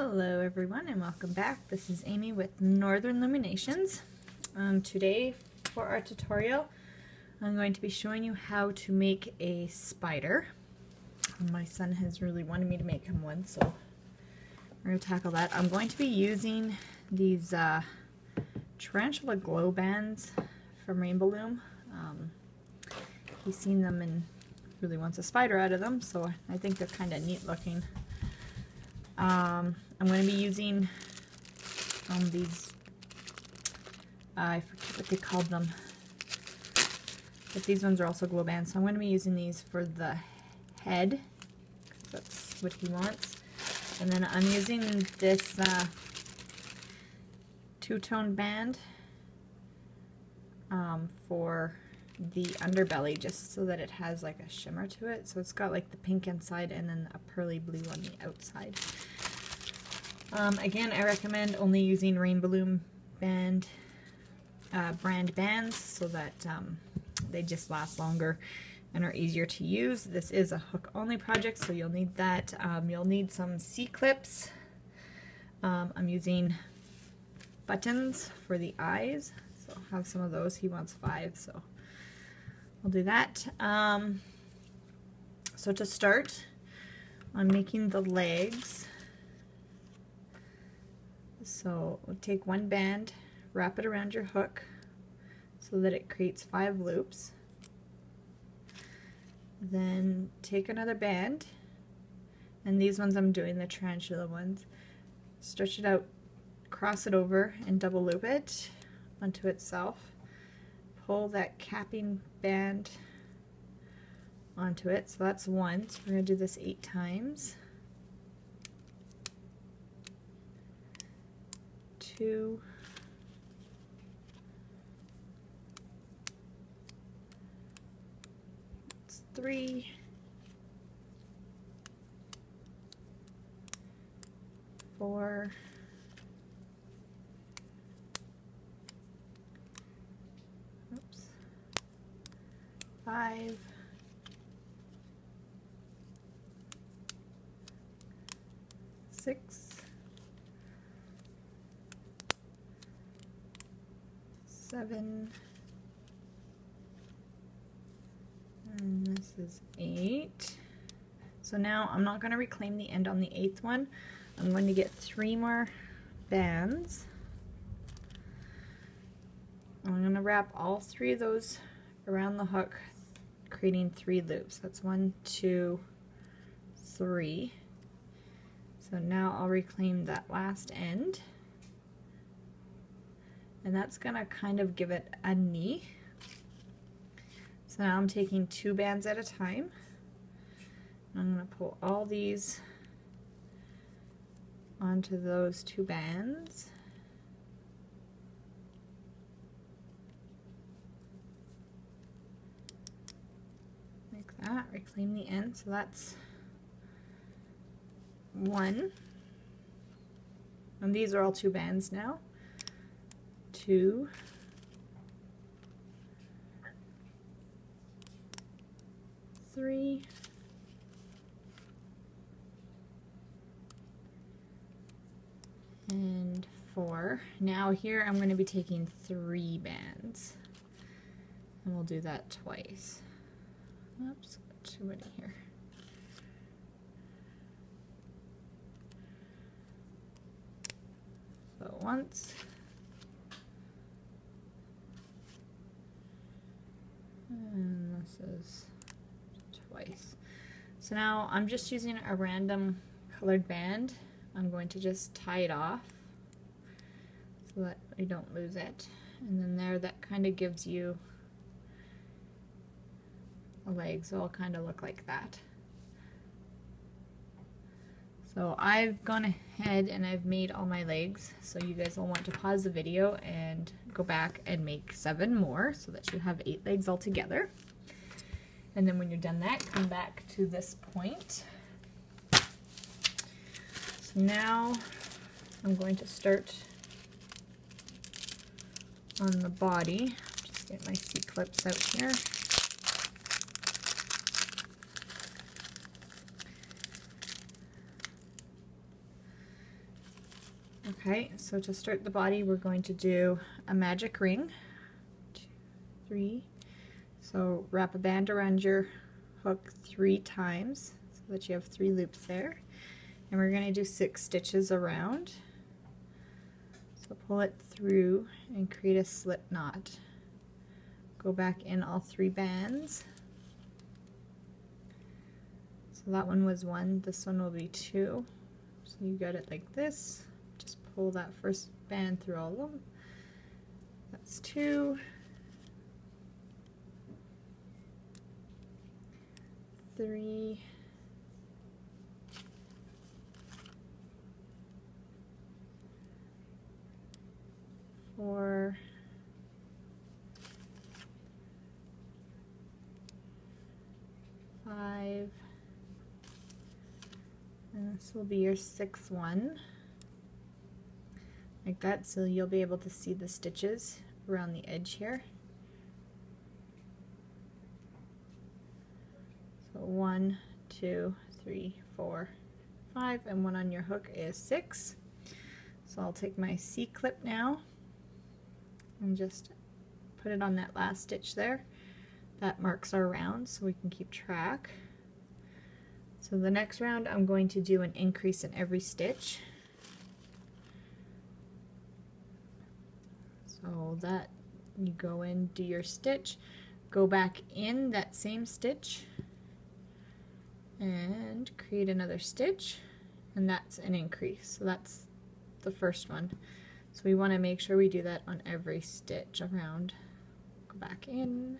Hello everyone and welcome back. This is Amy with Northern Luminations. Today for our tutorial I'm going to be showing you how to make a spider. My son has really wanted me to make him one, so we're going to tackle that. I'm going to be using these tarantula glow bands from Rainbow Loom. He's seen them and really wants a spider out of them, so I think they're kind of neat looking. I'm going to be using these, I forget what they called them, but these ones are also glow bands, so I'm going to be using these for the head, because that's what he wants. And then I'm using this two-tone band for the underbelly, just so that it has like a shimmer to it, so it's got like the pink inside and then a pearly blue on the outside. Again, I recommend only using Rainbow Loom brand bands so that they just last longer and are easier to use. This is a hook only project, so you'll need that. You'll need some C-clips. I'm using buttons for the eyes, so I'll have some of those. He wants 5, so I'll do that. So to start, I'm making the legs. So we'll take one band, wrap it around your hook so that it creates 5 loops. Then take another band, and these ones I'm doing the tarantula ones. Stretch it out, cross it over, and double loop it onto itself. Pull that capping band onto it, so that's one. So we're going to do this 8 times. 2, 3, 4, 5, 6, 7, and this is 8. So now I'm not going to reclaim the end on the 8th one. I'm going to get 3 more bands. I'm going to wrap all 3 of those around the hook, creating 3 loops. That's 1, 2, 3. So now I'll reclaim that last end, and that's gonna kind of give it a knee. So now I'm taking 2 bands at a time. I'm gonna pull all these onto those 2 bands. Like that, reclaim the end, so that's 1. And these are all 2 bands now. 2, 3, and 4. Now here I'm going to be taking 3 bands, and we'll do that twice. Oops, got too many here. 1. And this is twice. So now I'm just using a random colored band. I'm going to just tie it off so that I don't lose it. And then there, that kind of gives you a leg, so it'll kind of look like that. So I've gone ahead and I've made all my legs, so you guys will want to pause the video and go back and make 7 more, so that you have 8 legs altogether. And then when you're done that, come back to this point. So now I'm going to start on the body. Just get my C-clips out here. Okay, so to start the body, we're going to do a magic ring. 2, 3. So wrap a band around your hook 3 times so that you have 3 loops there. And we're going to do 6 stitches around. So pull it through and create a slip knot. Go back in all 3 bands. So that one was 1, this one will be 2. So you got it like this. Just pull that first band through all of them. That's 2. 3. 4. 5. And this will be your 6th one, like that, so you'll be able to see the stitches around the edge here. So 1, 2, 3, 4, 5, and one on your hook is 6. So I'll take my C-clip now and just put it on that last stitch there. That marks our round so we can keep track. So the next round I'm going to do an increase in every stitch. So that you go in, do your stitch, go back in that same stitch and create another stitch, and that's an increase. So that's the first one. So we want to make sure we do that on every stitch around. Go back in.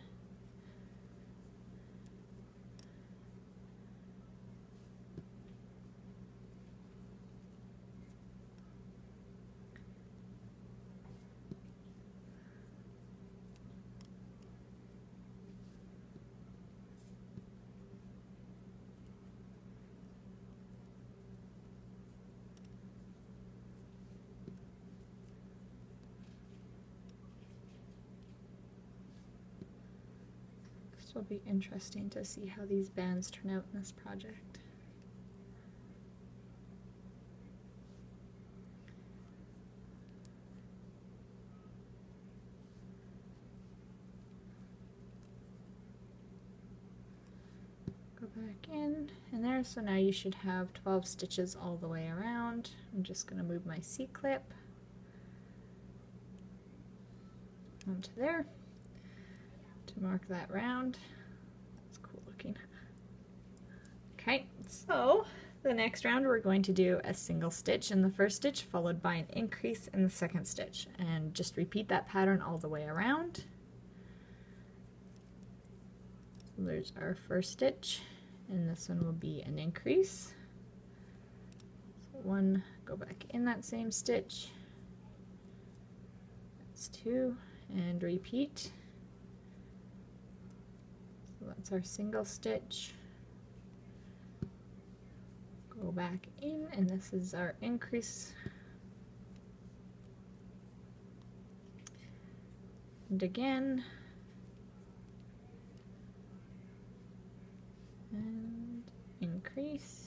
Will be interesting to see how these bands turn out in this project. Go back in and there, so now you should have 12 stitches all the way around. I'm just going to move my C-clip onto there. Mark that round. That's cool looking. Okay, so the next round we're going to do a single stitch in the first stitch followed by an increase in the second stitch, and just repeat that pattern all the way around. So there's our first stitch, and this one will be an increase. So 1, go back in that same stitch. That's 2, and repeat. That's our single stitch. Go back in, and this is our increase. And again. And increase.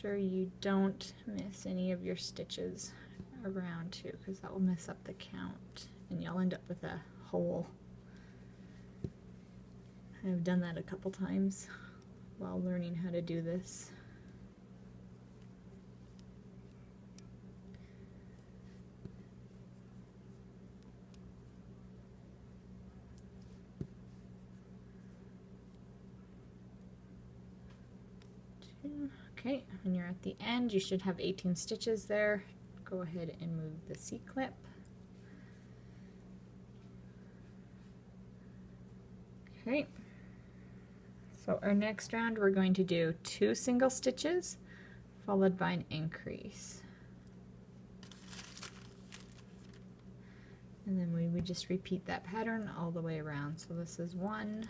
Sure you don't miss any of your stitches around too, because that will mess up the count and you'll end up with a hole. I've done that a couple times while learning how to do this. Okay, when you're at the end, you should have 18 stitches there. Go ahead and move the C-clip. Okay, so our next round we're going to do 2 single stitches followed by an increase. And then we would just repeat that pattern all the way around. So this is 1,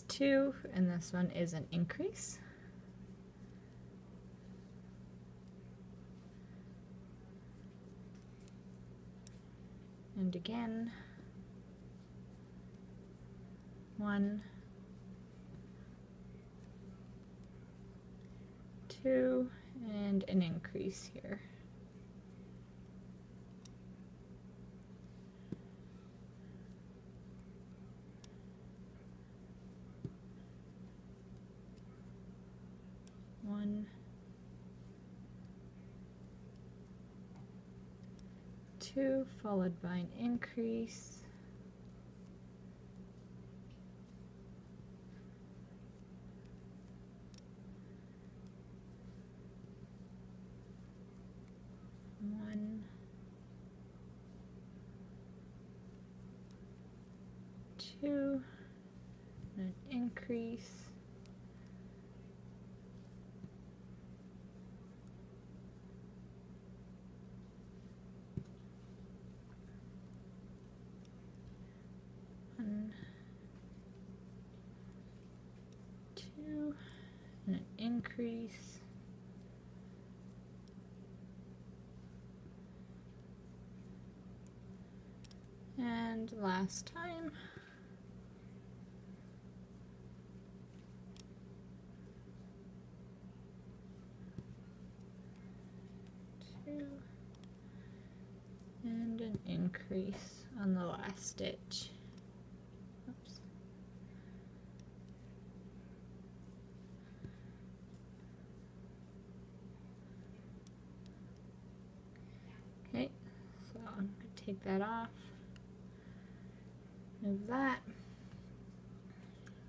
is 2, and this one is an increase. And again, 1, 2, and an increase here. Two, followed by an increase, one, two, an increase. Increase, and last time, 2 and an increase on the last stitch. Take that off, move that,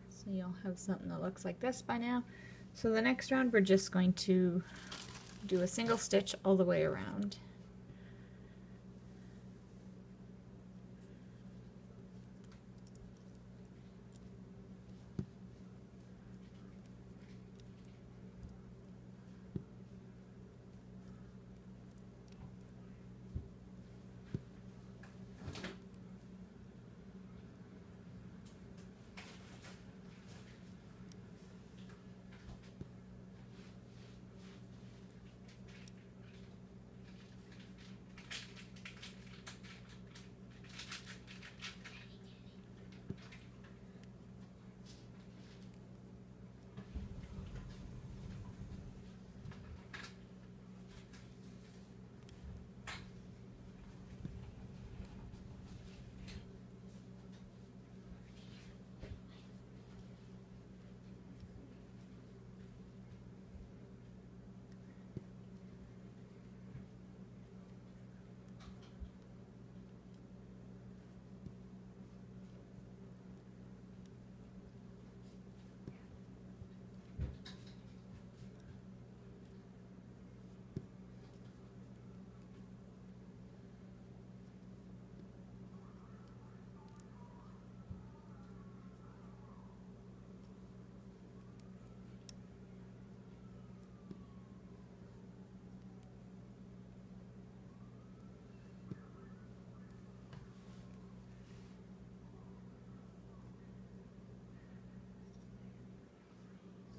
so you'll have something that looks like this by now. So the next round we're just going to do a single stitch all the way around.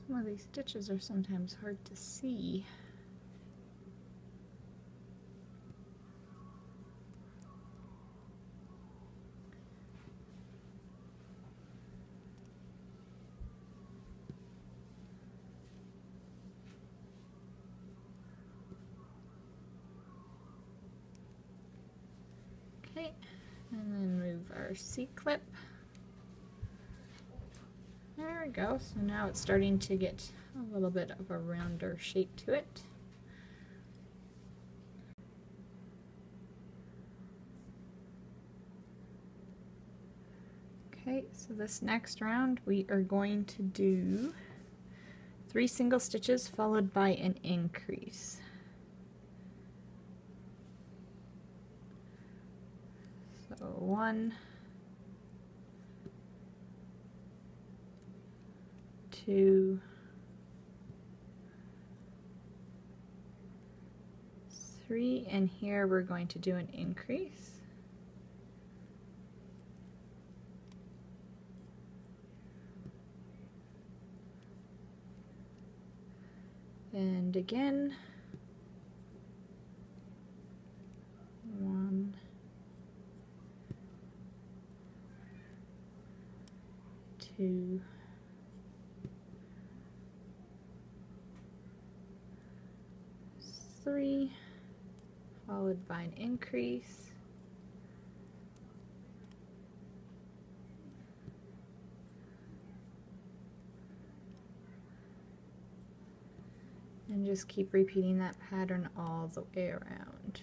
Some of these stitches are sometimes hard to see. Okay, and then move our C-clip. There we go, so now it's starting to get a little bit of a rounder shape to it. Okay, so this next round we are going to do 3 single stitches followed by an increase. So 1, 2, 3, and here we're going to do an increase. and again, 1, 2, 3, followed by an increase, and just keep repeating that pattern all the way around.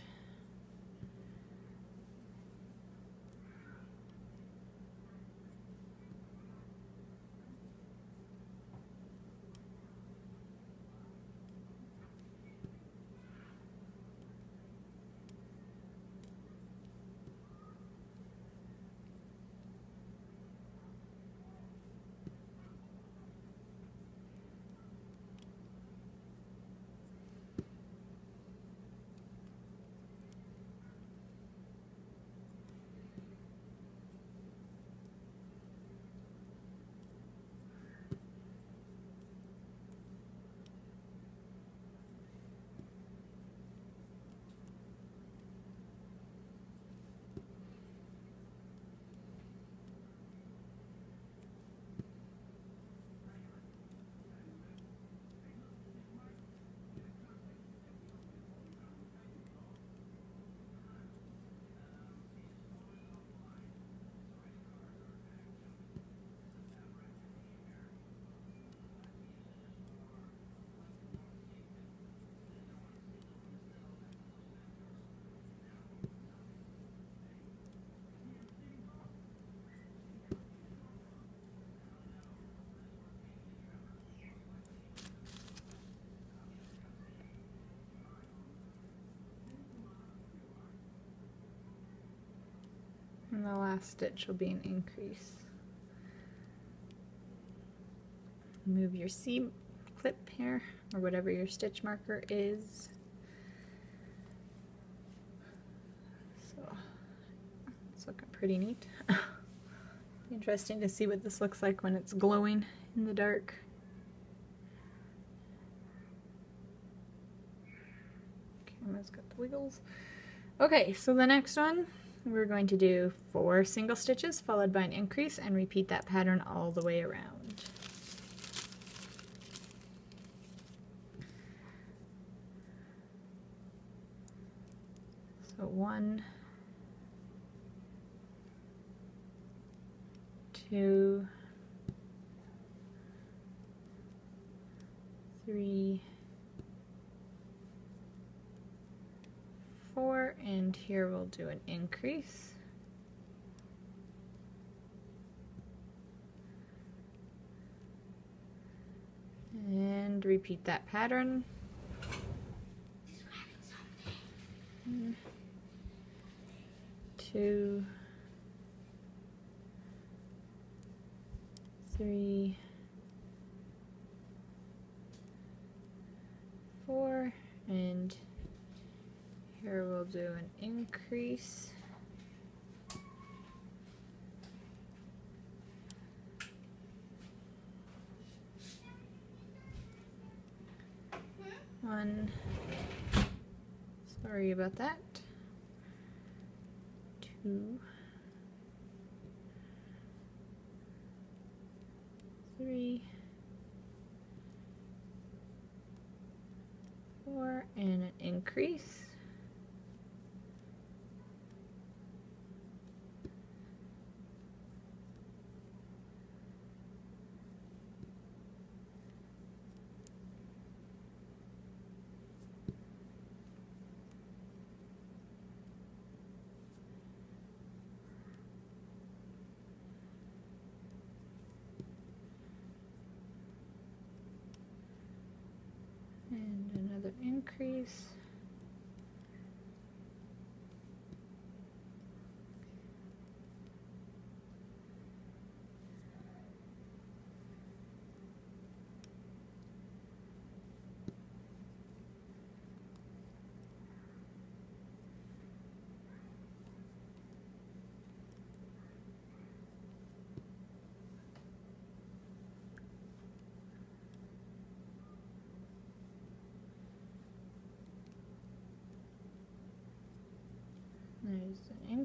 And the last stitch will be an increase. Move your seam clip here, or whatever your stitch marker is. So it's looking pretty neat. Interesting to see what this looks like when it's glowing in the dark. Camera's got the wiggles. Okay, so the next one, we're going to do 4 single stitches followed by an increase and repeat that pattern all the way around. So 1, 2, 3, 4, and here we'll do an increase. And repeat that pattern. One, 2, 3, 4, and here we'll do an increase, sorry about that, 2, 3, 4, and an increase. Increase,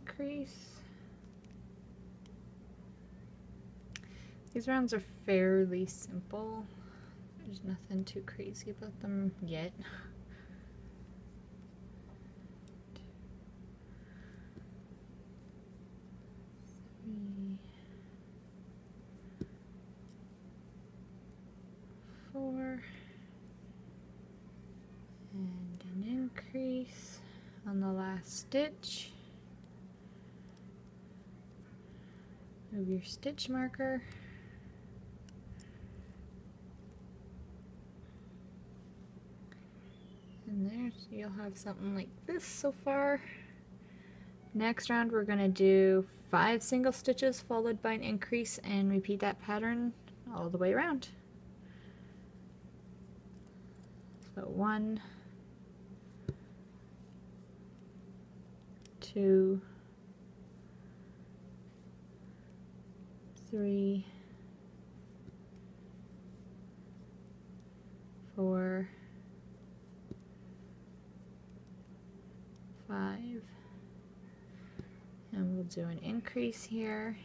crease. These rounds are fairly simple. There's nothing too crazy about them yet. On the last stitch, move your stitch marker, and there you'll have something like this so far. Next round we're going to do 5 single stitches followed by an increase and repeat that pattern all the way around. So 1, 2, 3, 4, 5, and we'll do an increase here.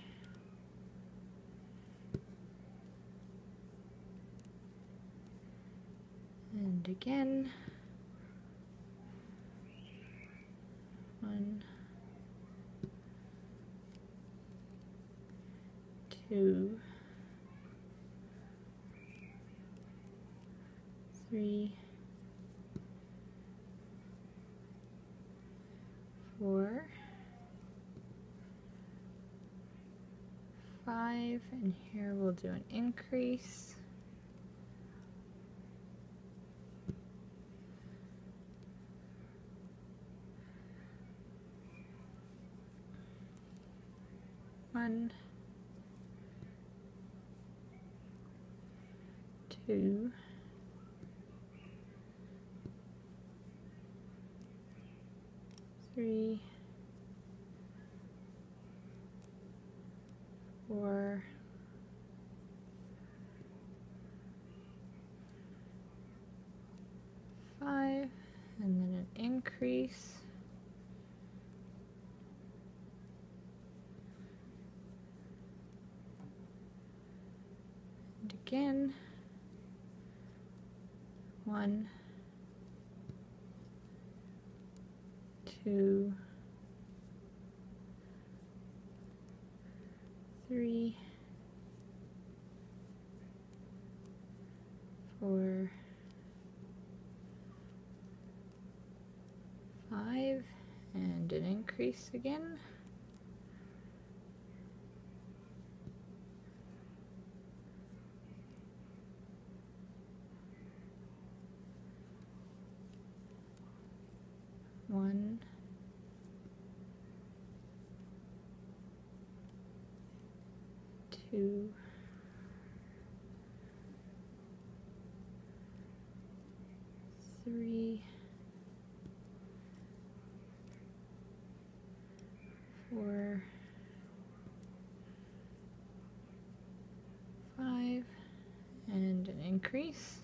And again, 1, 2, 3, 4, 5, and here we'll do an increase. One, 2, 3, 4, 5, and then an increase. And again. 1, 2, 3, 4, 5, and an increase again. 1, 2, 3, 4, 5, and an increase.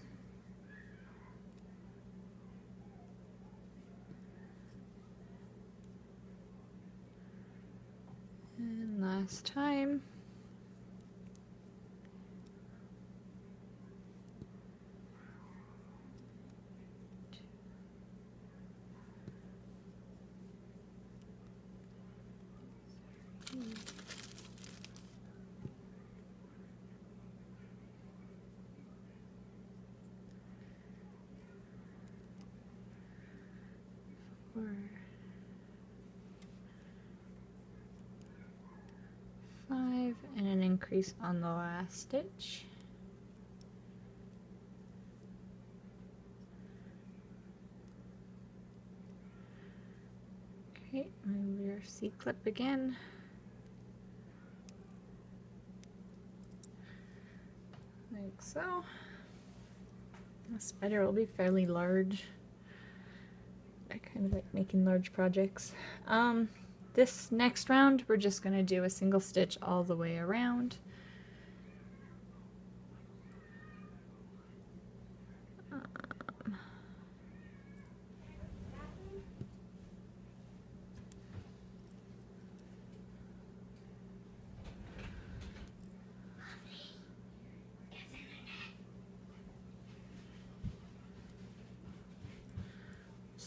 4, 5, and an increase on the last stitch. 'Kay, move your C-clip again. Like so. This spider will be fairly large. I kind of like making large projects. This next round, we're just going to do a single stitch all the way around.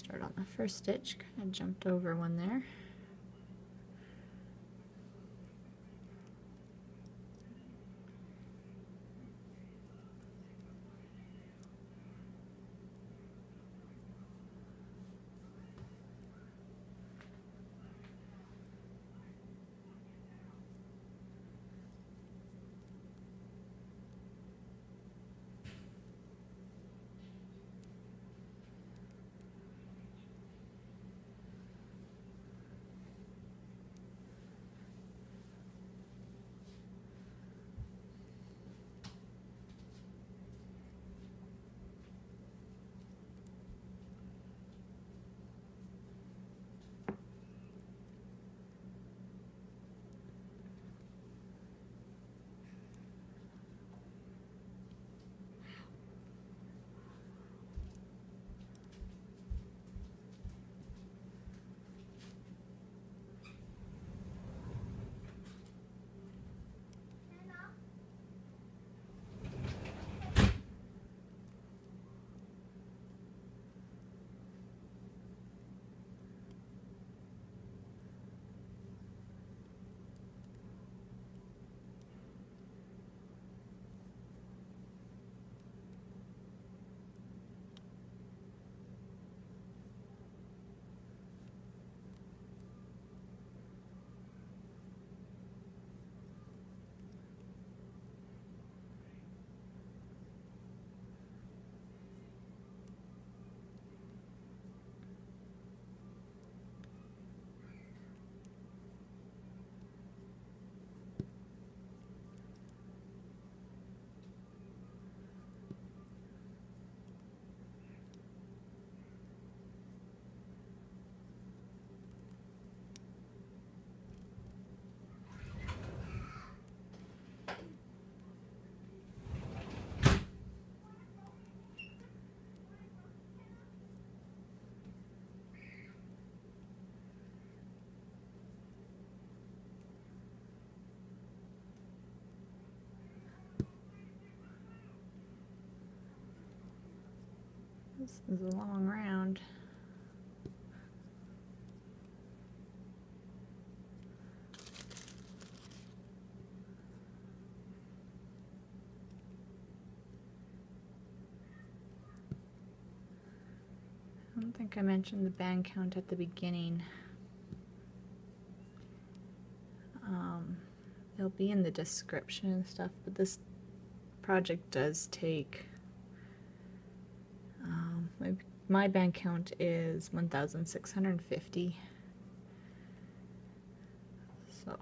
start on the first stitch, kind of jumped over one there. This is a long round. I don't think I mentioned the band count at the beginning. It'll be in the description and stuff, but this project does take my band count is 1,650. So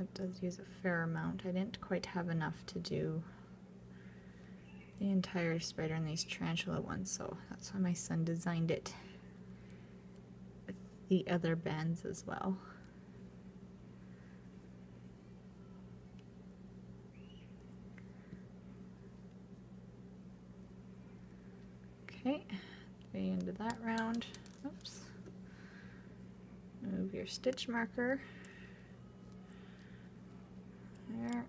it does use a fair amount. I didn't quite have enough to do the entire spider and these tarantula ones, so that's why my son designed it with the other bands as well. Okay, the end of that round. Oops. Move your stitch marker. There.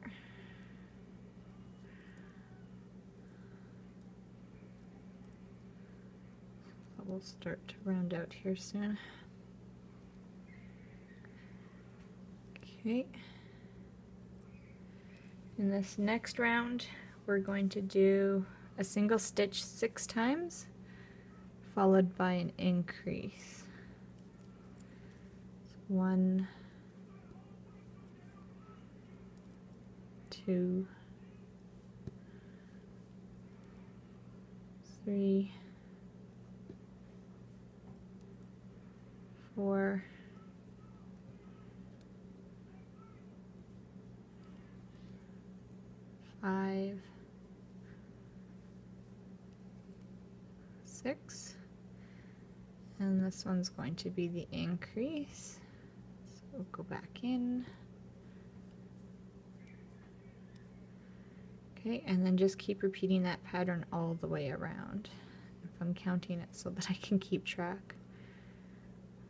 So we'll start to round out here soon. Okay. In this next round, we're going to do a single stitch 6 times, followed by an increase. So 1, 2, 3, 4, 5. 6, and this one's going to be the increase, so we'll go back in. Okay, and then just keep repeating that pattern all the way around, if I'm counting it so that I can keep track.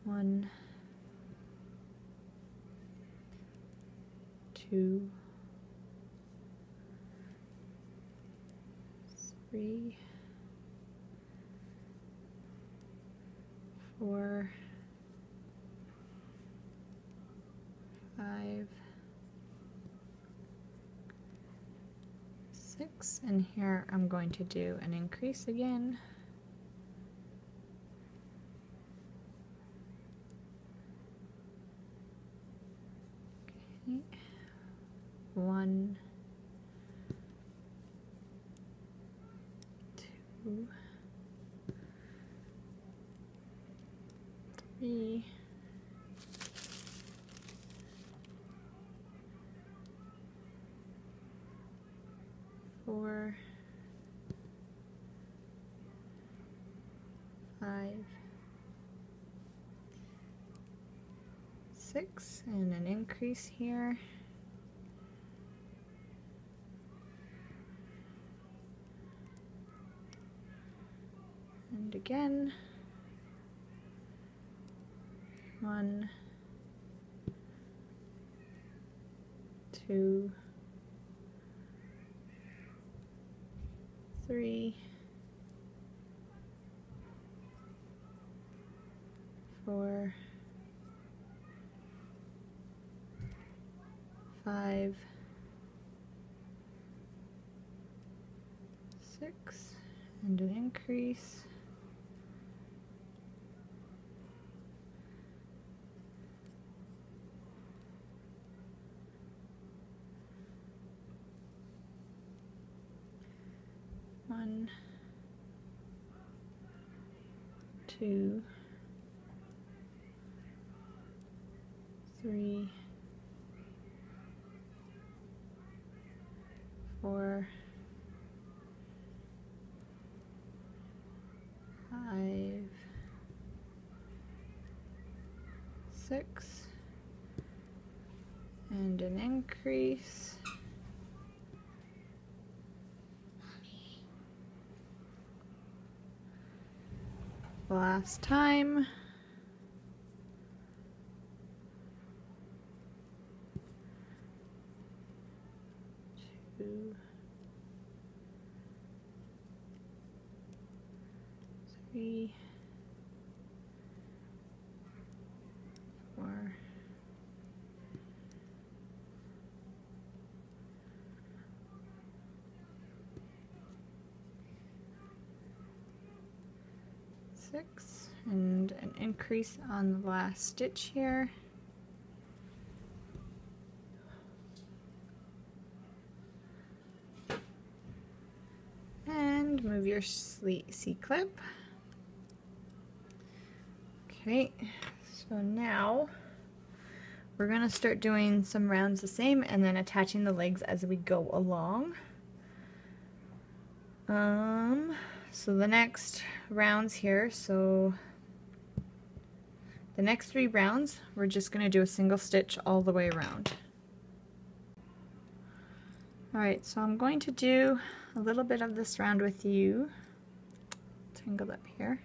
1, 2, 3, 4, 5, 6, and here I'm going to do an increase again. Okay. 1, 2, 3, 4, 5, 6, and an increase here. 1, 2, 3, 4, 5, 6, and an increase. 1, 2, 3, 4, 5, 6, and an increase. 1, 2, 3, 4, 6, and an increase on the last stitch here. C-clip. Okay, so now we're gonna start doing some rounds the same and then attaching the legs as we go along. So the next rounds here, so the next 3 rounds we're just gonna do a single stitch all the way around. Alright, so I'm going to do a little bit of this round with you, tangled up here,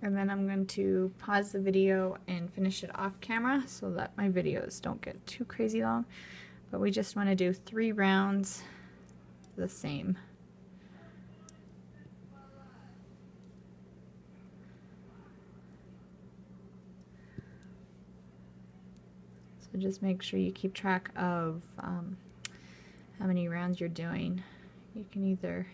and then I'm going to pause the video and finish it off camera so that my videos don't get too crazy long, but we just want to do 3 rounds the same. So just make sure you keep track of how many rounds you're doing. You can either,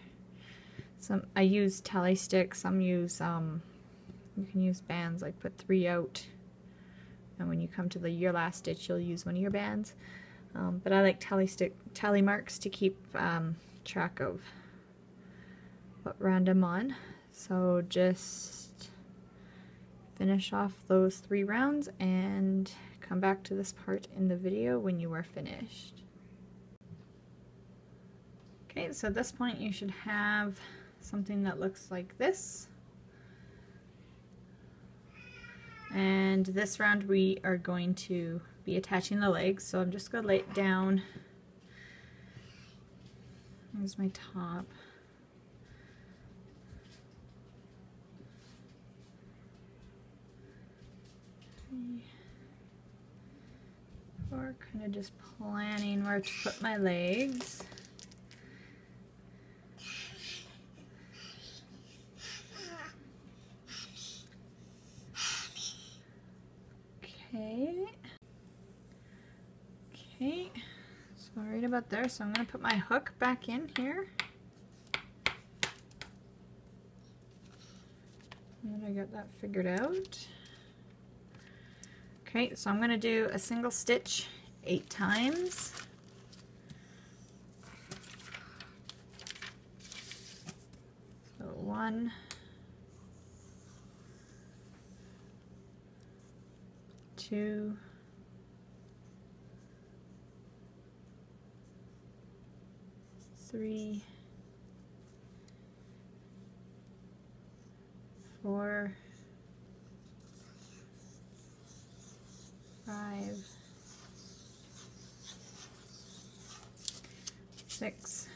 I use tally sticks, some use, you can use bands, like put 3 out, and when you come to your last stitch you'll use one of your bands, but I like tally marks to keep track of what round I'm on. So just finish off those 3 rounds and come back to this part in the video when you are finished. Okay, so at this point you should have something that looks like this. And this round we are going to be attaching the legs, so I'm just going to lay it down. Here's my top. Or kind of just planning where to put my legs. about there, so I'm going to put my hook back in here. And I got that figured out. Okay, so I'm going to do a single stitch 8 times. So 1, 2, 3, 4, 5, 6,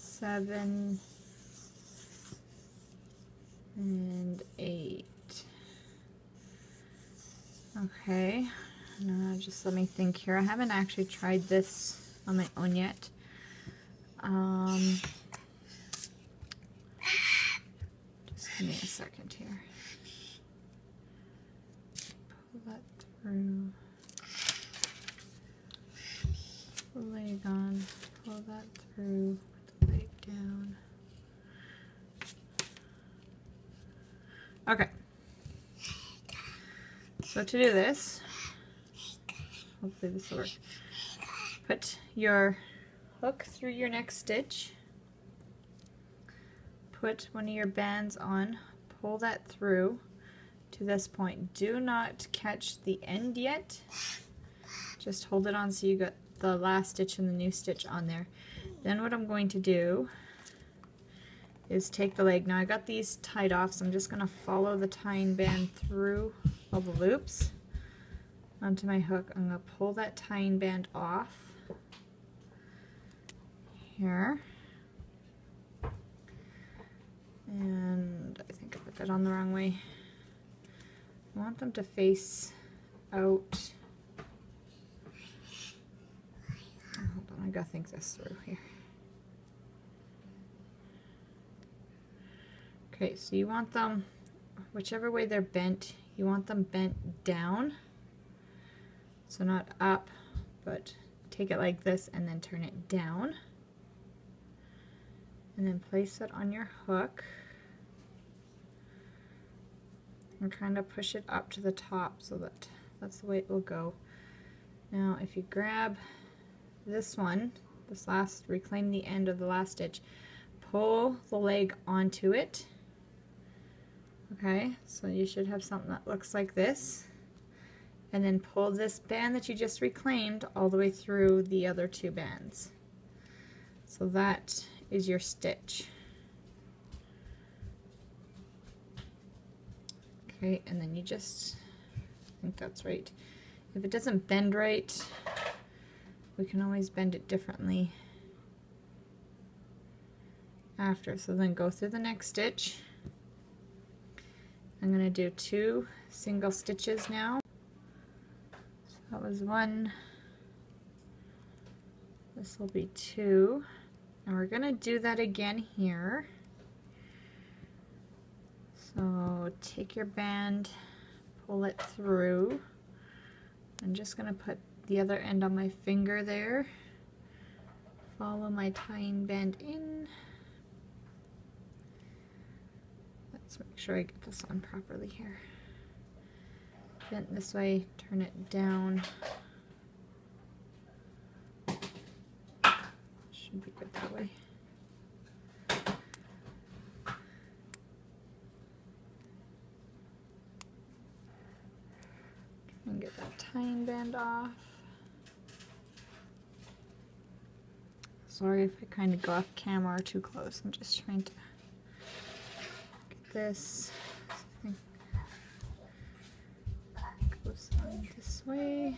7, and 8. Okay, now just let me think here. I haven't actually tried this on my own yet. Just give me a second here. Pull that through. Leg on. Pull that through. Put the leg down. Okay. So to do this, hopefully this will work. Put your hook through your next stitch. Put one of your bands on. Pull that through to this point. Do not catch the end yet. Just hold it on so you got the last stitch and the new stitch on there. Then what I'm going to do is take the leg. Now I got these tied off, so I'm just going to follow the tying band through all the loops onto my hook. I'm going to pull that tying band off here, and I think I put that on the wrong way. I want them to face out. Hold on, I gotta think this through here. Okay, so you want them, whichever way they're bent, you want them bent down. So not up, but take it like this and then turn it down. And then place it on your hook. And kind of push it up to the top so that that's the way it will go. Now if you grab this one, this last, reclaim the end of the last stitch, pull the leg onto it. Okay, so you should have something that looks like this. And then pull this band that you just reclaimed all the way through the other two bands. So that is your stitch. Okay, and then you just, I think that's right. If it doesn't bend right, we can always bend it differently after. So then go through the next stitch. I'm going to do 2 single stitches now. That was 1, this will be 2, and we're going to do that again here. So take your band, pull it through. I'm just going to put the other end on my finger there, follow my tying band in. Let's make sure I get this on properly here. Bent this way, turn it down. Should be good that way. And get that tying band off. Sorry if I kind of go off camera or too close. I'm just trying to get this. This way.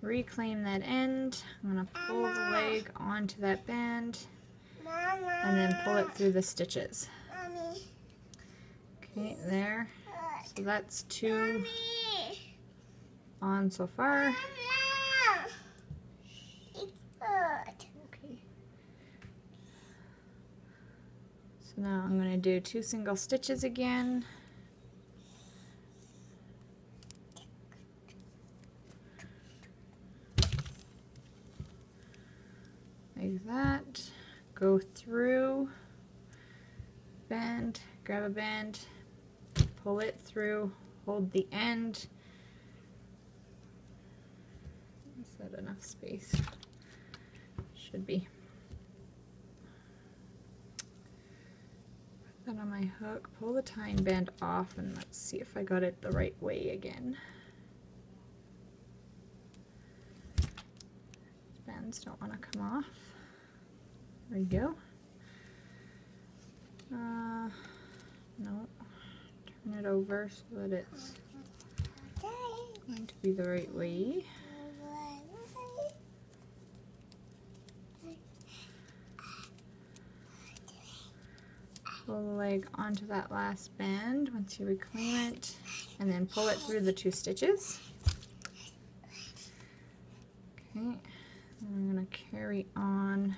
Reclaim that end. I'm going to pull the leg onto that band and then pull it through the stitches. Okay, there. So that's 2 on so far. Now I'm going to do 2 single stitches again. like that, go through, bend, grab a bend, pull it through, hold the end. Is that enough space? Should be. Put that on my hook, pull the tying band off, and let's see if I got it the right way again. These bands don't want to come off. There we go. No. Turn it over so that it's going to be the right way. Pull the leg onto that last band once you reclaim it, and then pull it through the two stitches. Okay, I'm going to carry on.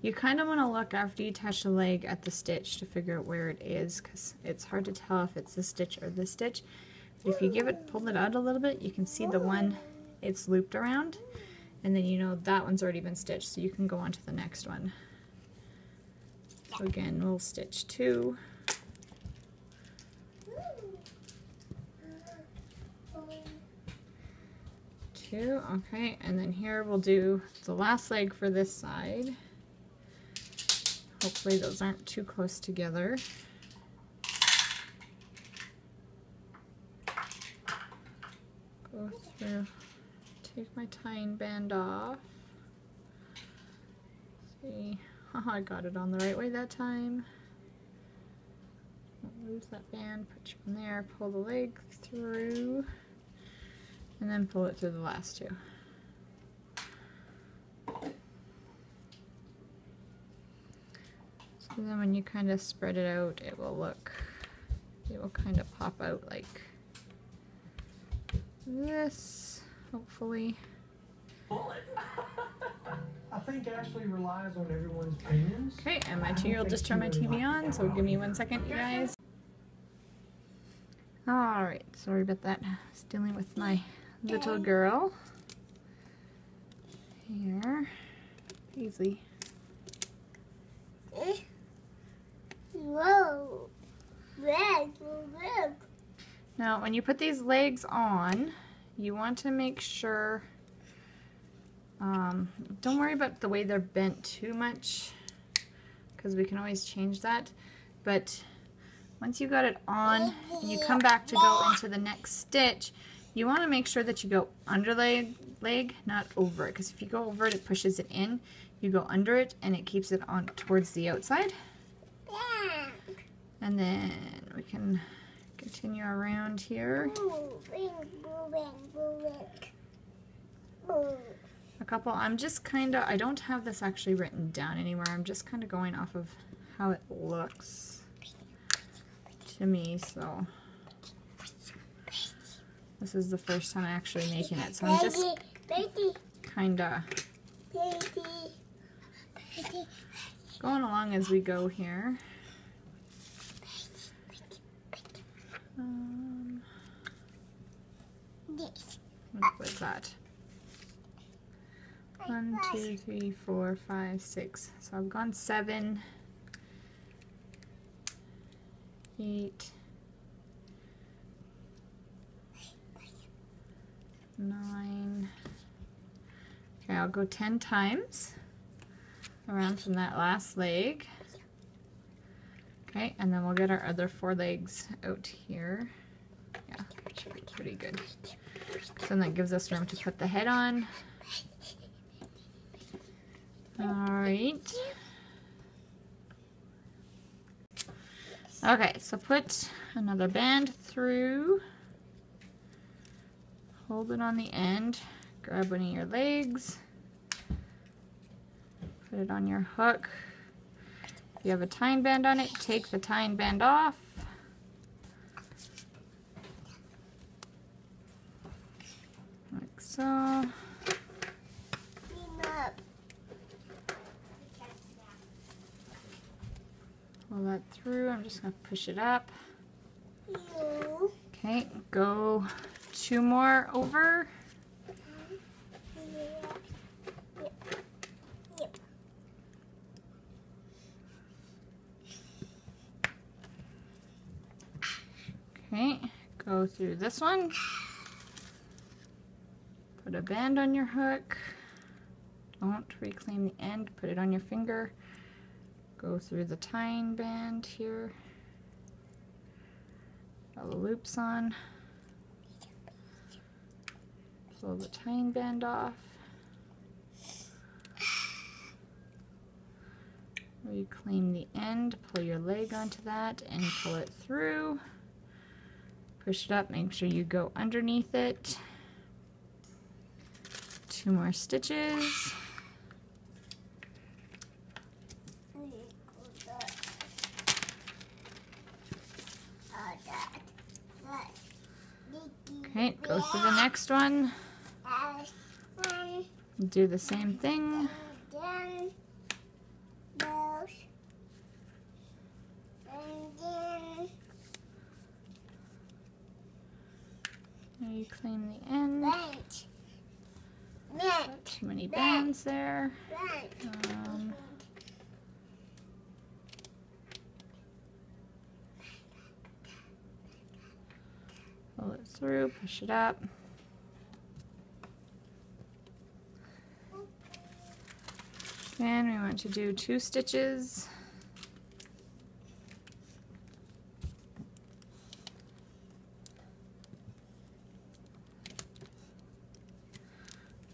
You kind of want to look after you attach the leg at the stitch to figure out where it is, because it's hard to tell if it's this stitch or this stitch. But if you pull it out a little bit, you can see the one it's looped around, and then you know that one's already been stitched, so you can go on to the next one. So again, we'll stitch two. Two, okay, and then here we'll do the last leg for this side. Hopefully those aren't too close together. Go through, take my tying band off. See, haha, I got it on the right way that time. Don't lose that band, put your one there, pull the leg through, and then pull it through the last two. And then when you kind of spread it out, it will look, it will kind of pop out like this, hopefully. I think Ashley relies on everyone's opinions. Okay, and my 2-year-old just turned my TV on, so give me 1 second, you guys. Alright, sorry about that. I was dealing with my little girl. Here, Paisley. Whoa! Look. Now, when you put these legs on, you want to make sure, don't worry about the way they're bent too much, because we can always change that, but once you got it on and you come back to go into the next stitch, you want to make sure that you go under the leg, not over it, because if you go over it, it pushes it in. You go under it, and it keeps it on towards the outside. And then we can continue around here. A couple, I'm just kind of, I don't have this actually written down anywhere. I'm just kind of going off of how it looks to me, so. This is the first time actually making it, so I'm just kind of going along as we go here. What was that? 1, 2, 3, 4, 5, 6. So I've gone 7, 8, 9. Okay, I'll go 10 times around from that last leg. Okay, and then we'll get our other 4 legs out here. Yeah, should be pretty good. So then that gives us room to put the head on. Alright. Okay, so put another band through. Hold it on the end. Grab one of your legs. Put it on your hook. If you have a tying band on it, take the tying band off. Like so. Pull that through. I'm just going to push it up. Okay, go 2 more over. go through this one, put a band on your hook, don't reclaim the end, put it on your finger, go through the tying band here, all the loops on, pull the tying band off, reclaim the end, pull your leg onto that and pull it through, push it up, make sure you go underneath it, 2 more stitches, okay, go through the next one, do the same thing, reclaim the end. Too many bands there. Pull it through, push it up. And we want to do 2 stitches.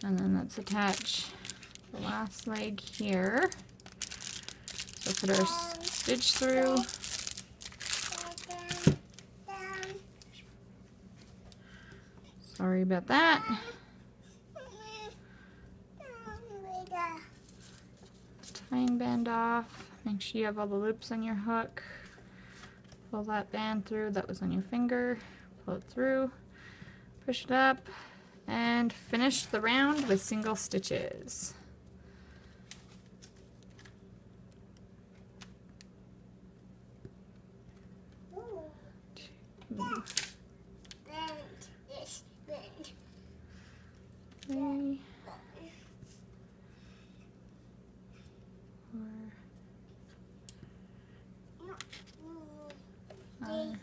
And then let's attach the last leg here. So put our stitch through. Sorry about that. Tying band off. Make sure you have all the loops on your hook. Pull that band through that was on your finger. Pull it through. Push it up. And finish the round with single stitches. Three. 4. 5.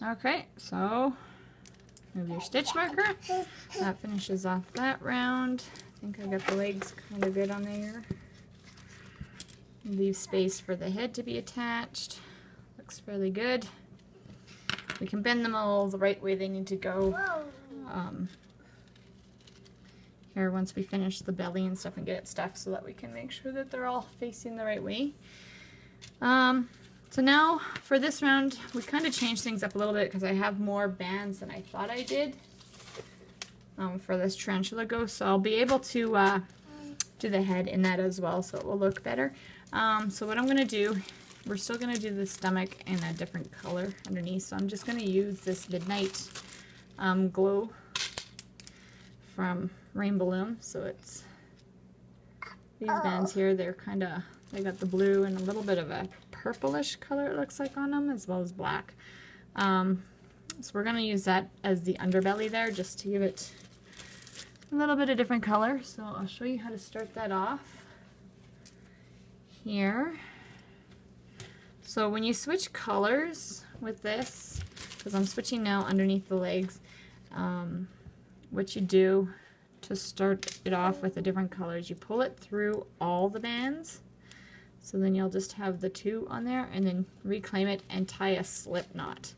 Okay, so move your stitch marker. That finishes off that round. I think I got the legs kind of good on there. Leave space for the head to be attached. Looks fairly good. We can bend them all the right way they need to go. Here, once we finish the belly and stuff and get it stuffed so that we can make sure that they're all facing the right way. So now, for this round, we kind of changed things up a little bit because I have more bands than I thought I did for this tarantula ghost, so I'll be able to do the head in that as well, so it will look better. So what I'm going to do, we're still going to do the stomach in a different color underneath, so I'm just going to use this Midnight Glow from Rainbow Loom. So it's these bands here, they're kind of, they got the blue and a little bit of a purplish color it looks like on them, as well as black. So we're going to use that as the underbelly there, just to give it a little bit of different color. So I'll show you how to start that off here. So when you switch colors with this, because I'm switching now underneath the legs, what you do to start it off with the different colors, you pull it through all the bands. So then you'll just have the 2 on there, and then reclaim it and tie a slip knot.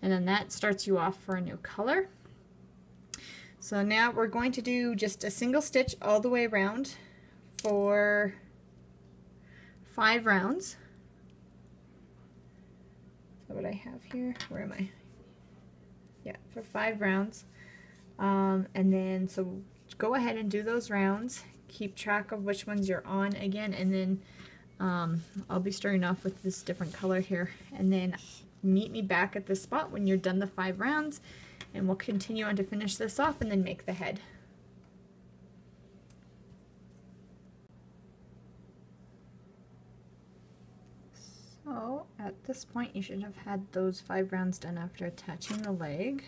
And then that starts you off for a new color. So now we're going to do just a single stitch all the way around for 5 rounds. So what I have here, where am I? Yeah, for 5 rounds. And then, so go ahead and do those rounds. Keep track of which ones you're on again, and then I'll be starting off with this different color here, and then meet me back at this spot when you're done the 5 rounds, and we'll continue on to finish this off and then make the head. So at this point you should have had those 5 rounds done after attaching the leg.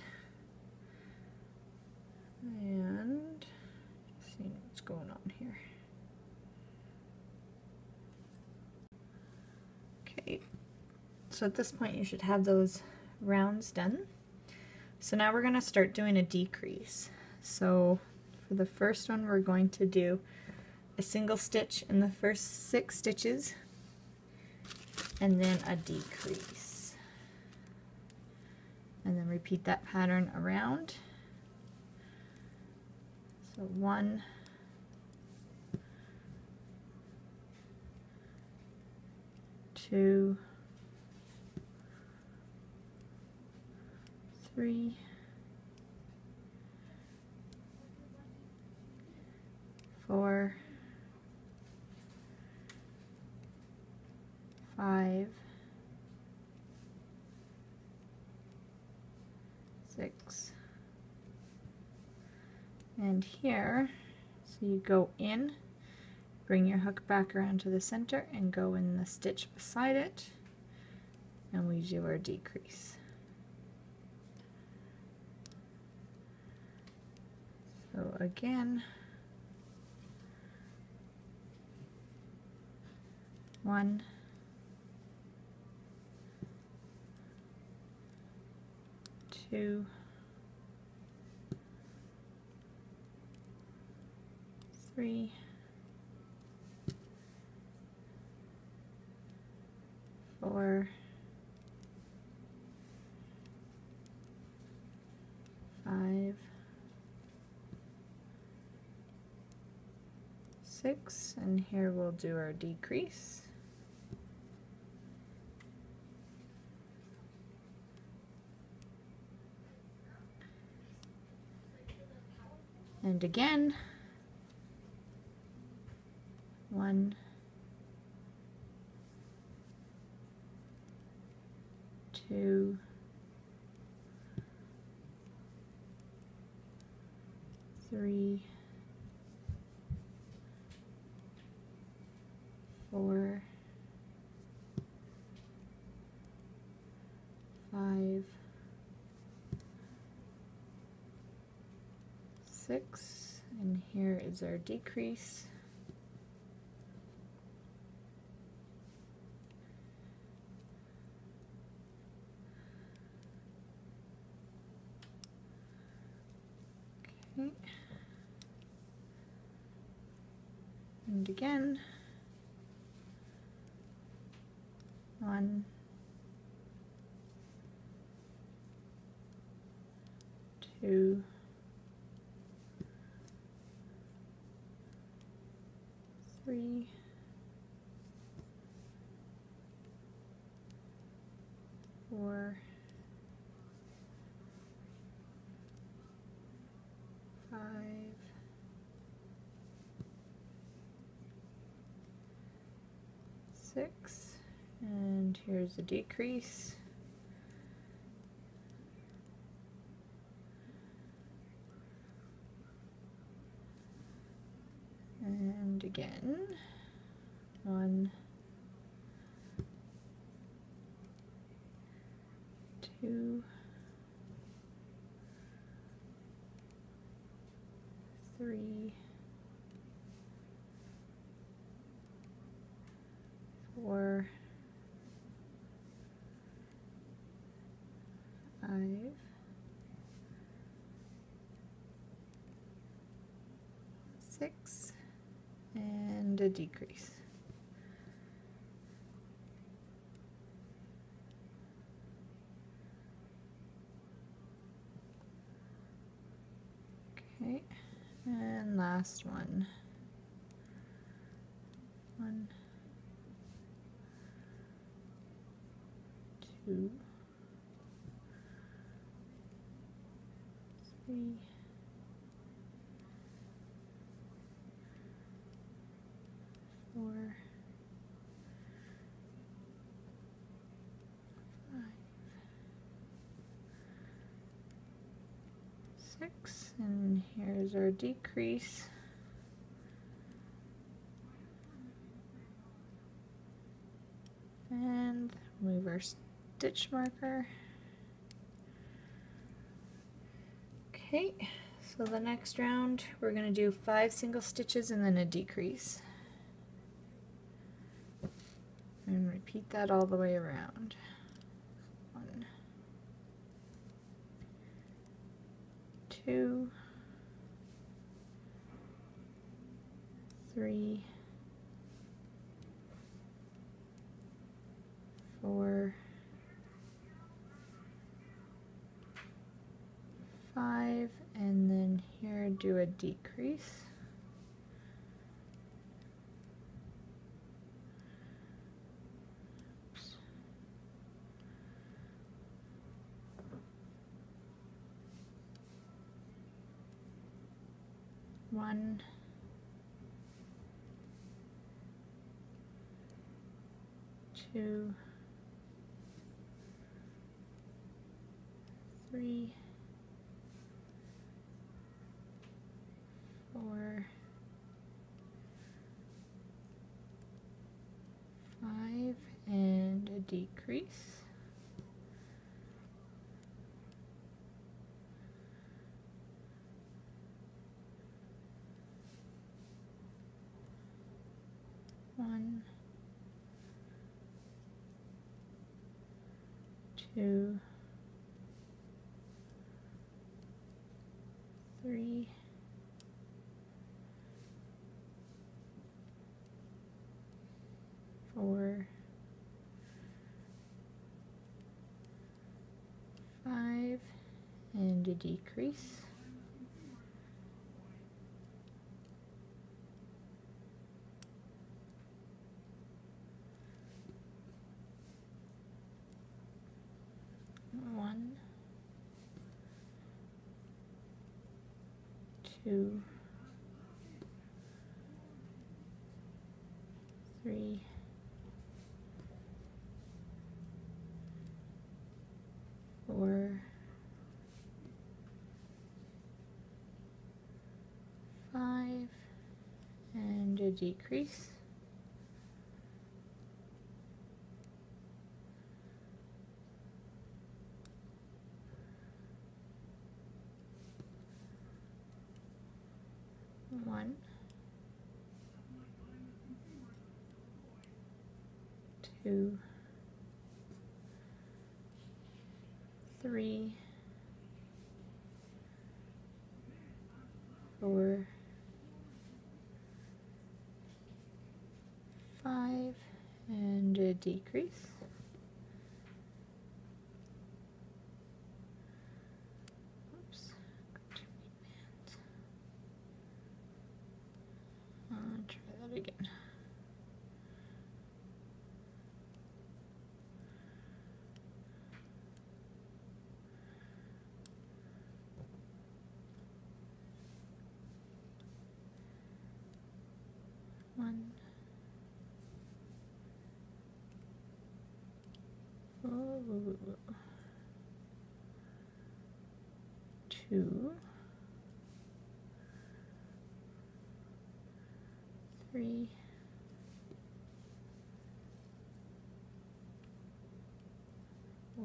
And seeing what's going on here. Okay, so at this point you should have those rounds done. So now we're going to start doing a decrease. So for the first one we're going to do a single stitch in the first 6 stitches and then a decrease. And then repeat that pattern around. So 1, 2, 3, 4, 5, 6. And here, so you go in, bring your hook back around to the center and go in the stitch beside it, and we do our decrease. So again, 1, 2, 3, 4, 5, 6, and here we'll do our decrease. And again, 1, 2, 3, 4, 5, 6, and here is our decrease. Okay. And again, 1, 2, 3, 4, 5, 6, and here's a decrease. And again, 1, 2, 3, 4, 5, 6, and a decrease. Okay, and last one. 1, 2, 3, 4, 6, and here's our decrease. And move our stitch marker. Okay, so the next round we're going to do 5 single stitches and then a decrease. And repeat that all the way around. 1, 2, 3, 4, 5, and then here do a decrease. One, two, three, 4, 5, and a decrease. 1, 2, 3, 4, 5, and a decrease. 2, 3, 4, 5, and a decrease. 1, 2, 3, 4, 5, and a decrease. 2, 3, 4,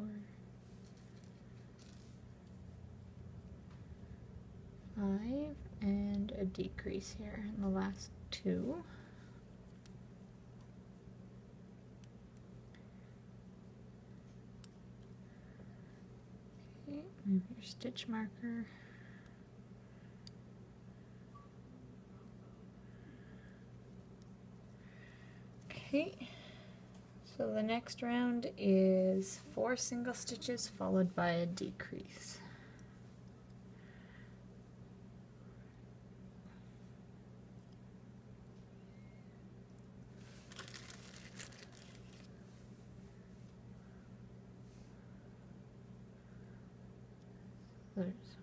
5, and a decrease here in the last 2. 'Kay, move your stitch marker. 'Kay, so the next round is 4 single stitches followed by a decrease.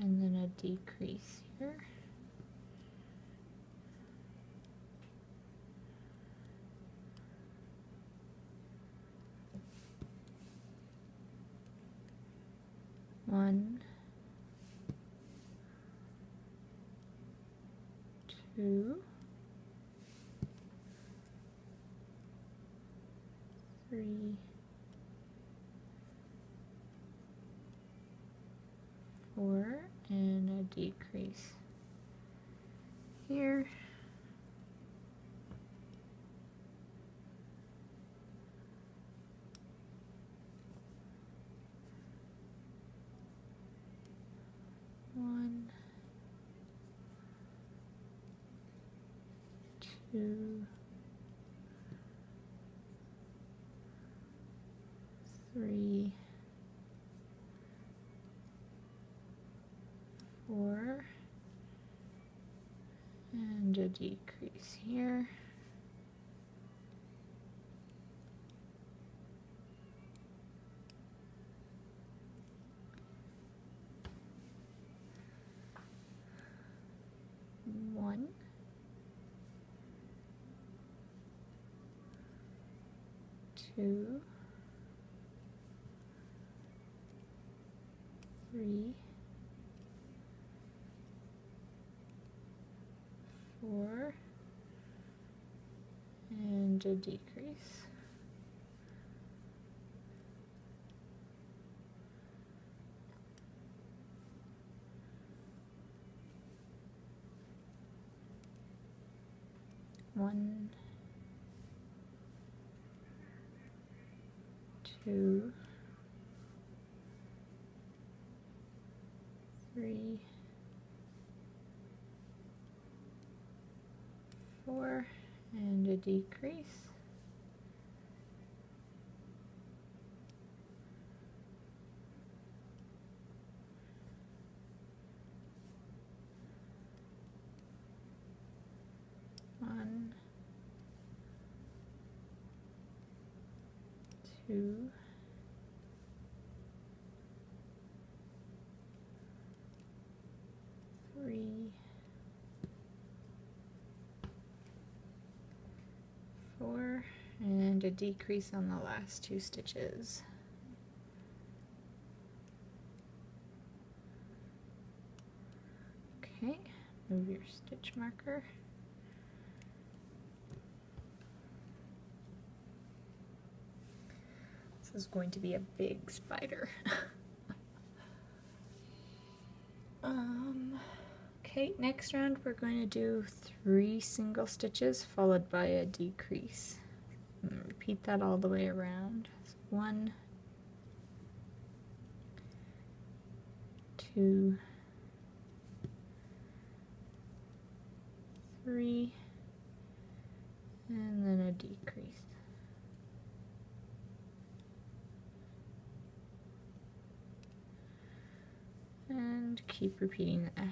and then a decrease here. One, two, three, 4, and a decrease here. 1, 2, 3. 4, and a decrease here. 1, 2, 3. 4, and a decrease. 1, 2, 3. 4, and a decrease. 1, 2, 3, 4, and a decrease on the last two stitches. 'Kay, move your stitch marker. This is going to be a big spider. Okay, next round we're going to do 3 single stitches followed by a decrease. And repeat that all the way around. So 1, 2, 3, and then a decrease. 1, and keep repeating that. 1,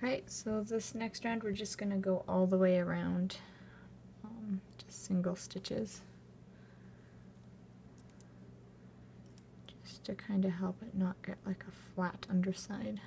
Okay, so this next round we're just going to go all the way around, just single stitches, just to kind of help it not get like a flat underside.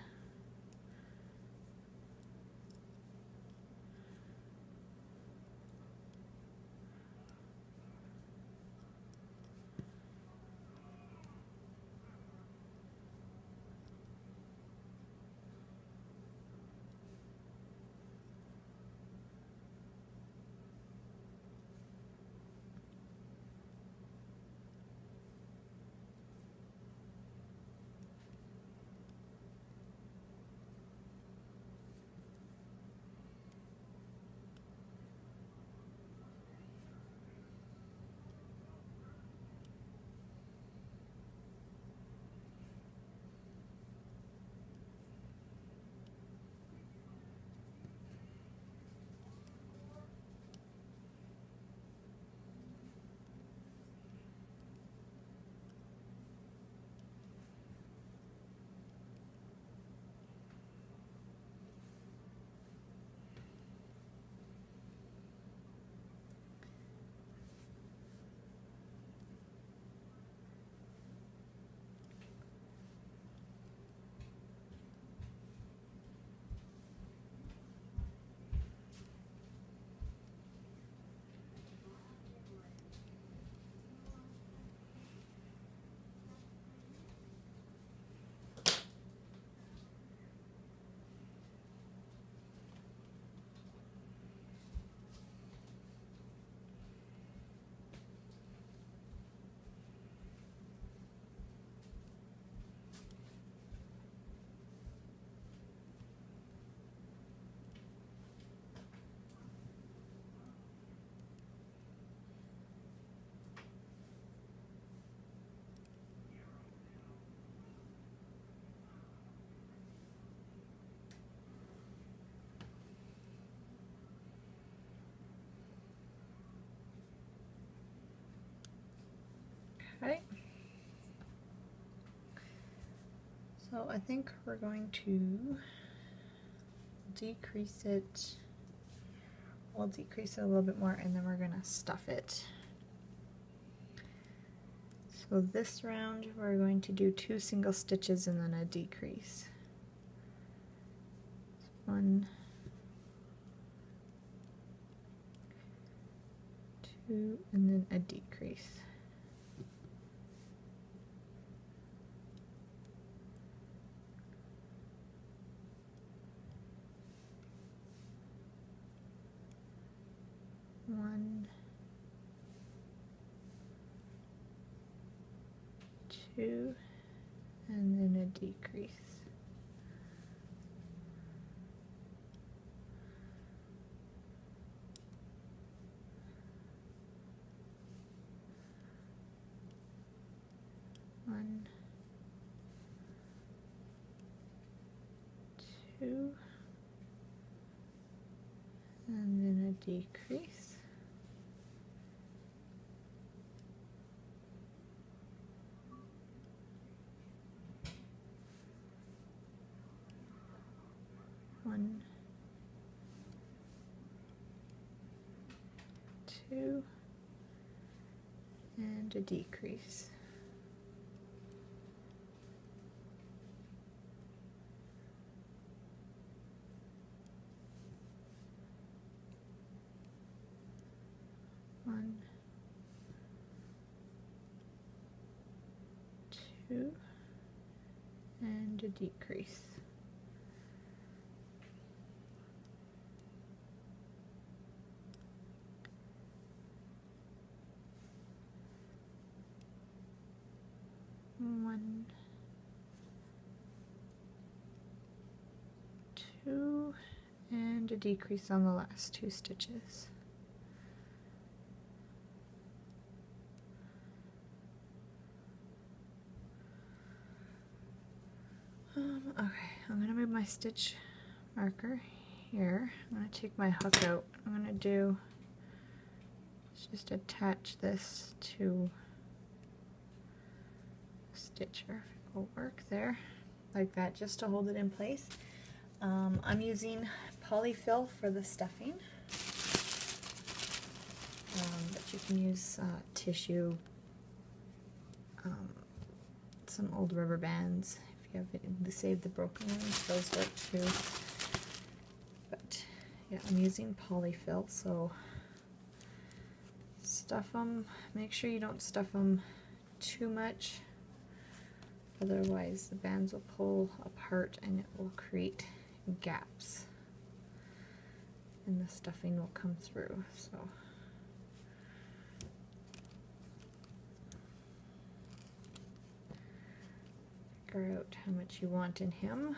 Right. So I think we're going to decrease it. We'll decrease it a little bit more and then we're going to stuff it. So this round we're going to do 2 single stitches and then a decrease. 1, 2, and then a decrease. And then a decrease. One, two, and then a decrease. And a decrease. One, two, and a decrease. A decrease on the last 2 stitches. Okay, I'm going to move my stitch marker here. I'm going to take my hook out. I'm going to do, let's just attach this to a stitcher. It will work there, like that, just to hold it in place. I'm using polyfill for the stuffing, but you can use tissue, some old rubber bands if you have it, save the broken ones, those work too. But yeah, I'm using polyfill, so stuff them, make sure you don't stuff them too much, otherwise the bands will pull apart and it will create gaps and the stuffing will come through. So figure out how much you want in him.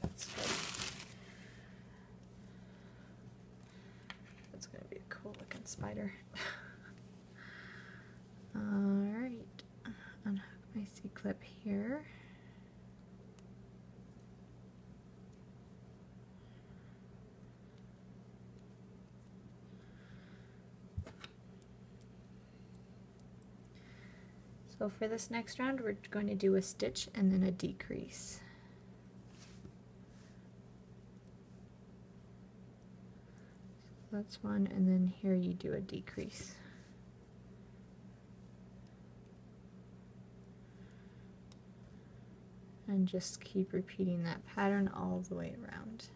That's good. That's going to be a cool looking spider. Alright, unhook my C-clip here. So for this next round, we're going to do a stitch and then a decrease. So that's one, and then here you do a decrease. And just keep repeating that pattern all the way around.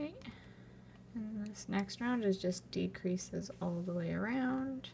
Okay, and this next round is just decreases all the way around.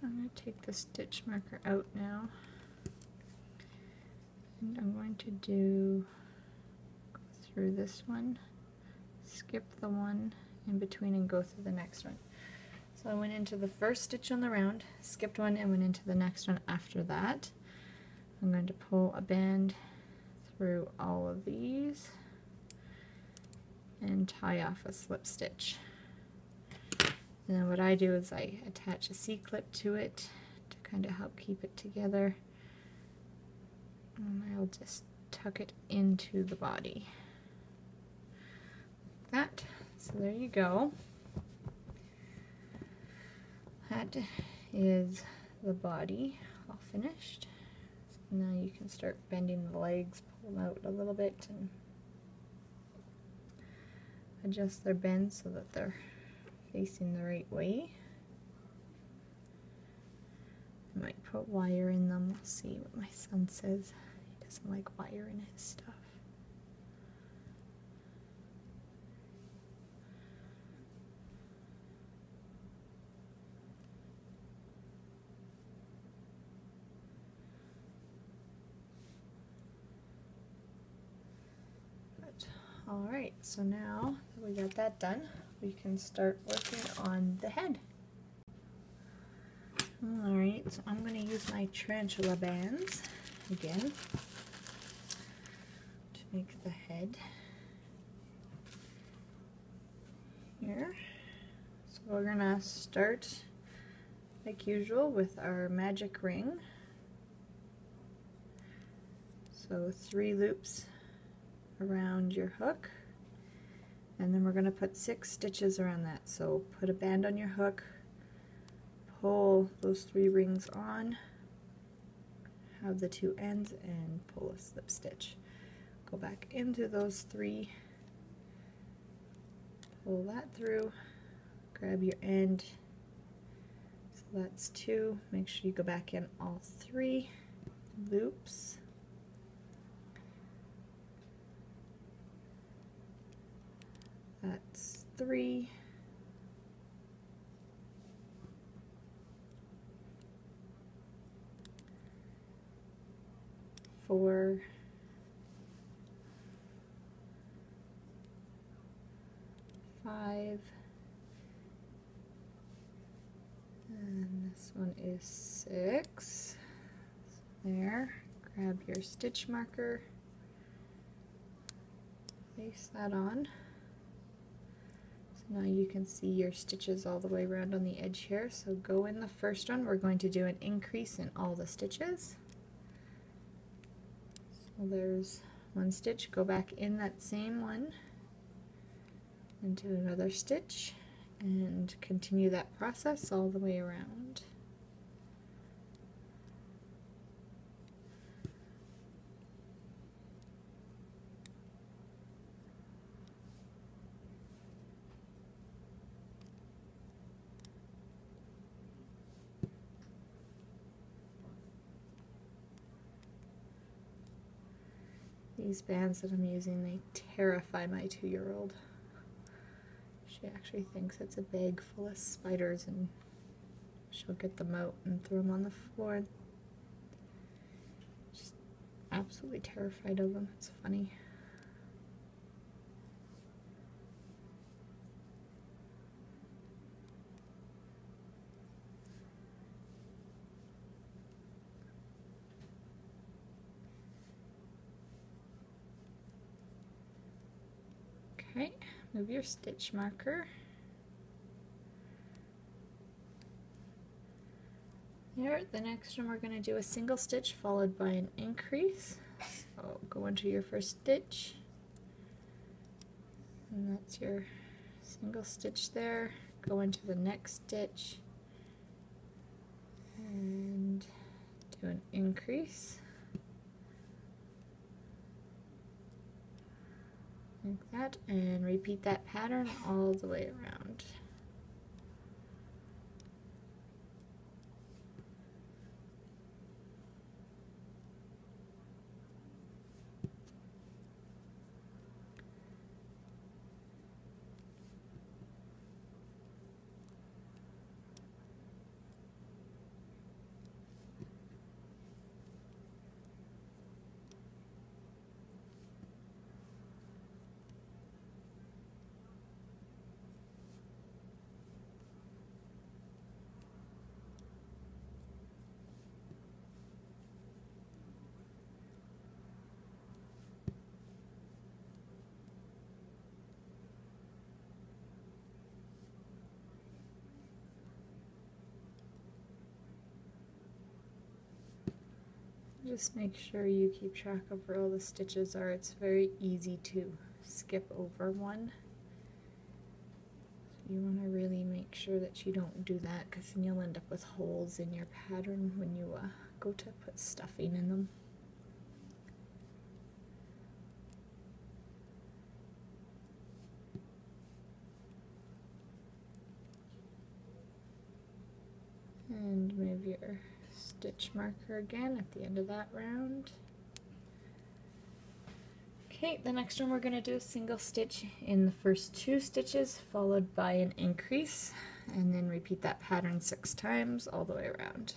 I'm going to take the stitch marker out now, and I'm going to go through this one, skip the one in between and go through the next one. So I went into the first stitch on the round, skipped one and went into the next one after that. I'm going to pull a band through all of these and tie off a slip stitch. And then what I do is I attach a C-clip to it to kind of help keep it together, and I'll just tuck it into the body like that. So there you go. That is the body all finished. So now you can start bending the legs, pull them out a little bit and adjust their bend so that they're facing the right way. I might put wire in them. We'll see what my son says. He doesn't like wire in his stuff. Alright, so now that we got that done, we can start working on the head. Alright, so I'm going to use my tarantula bands again to make the head here. So we're going to start, like usual, with our magic ring. So 3 loops around your hook, and then we're going to put 6 stitches around that. So put a band on your hook, pull those 3 rings on, have the 2 ends, and pull a slip stitch. Go back into those 3, pull that through, grab your end, so that's 2. Make sure you go back in all 3 loops. That's 3, four, five, and this one is 6. So there, grab your stitch marker, place that on. Now you can see your stitches all the way around on the edge here. So go in the first one. We're going to do an increase in all the stitches. So there's 1 stitch. Go back in that same one and do another stitch and continue that process all the way around. These bands that I'm using, they terrify my 2-year-old. She actually thinks it's a bag full of spiders, and she'll get them out and throw them on the floor. Just absolutely terrified of them. It's funny. Move your stitch marker. Here, the next one we're going to do a single stitch followed by an increase. So go into your first stitch, and that's your single stitch there. Go into the next stitch and do an increase. Like that, and repeat that pattern all the way around. Just make sure you keep track of where all the stitches are. It's very easy to skip over one. So you want to really make sure that you don't do that, because then you'll end up with holes in your pattern when you go to put stuffing in them. stitch marker again at the end of that round. Okay, the next one we're going to do a single stitch in the first two stitches followed by an increase, and then repeat that pattern 6 times all the way around.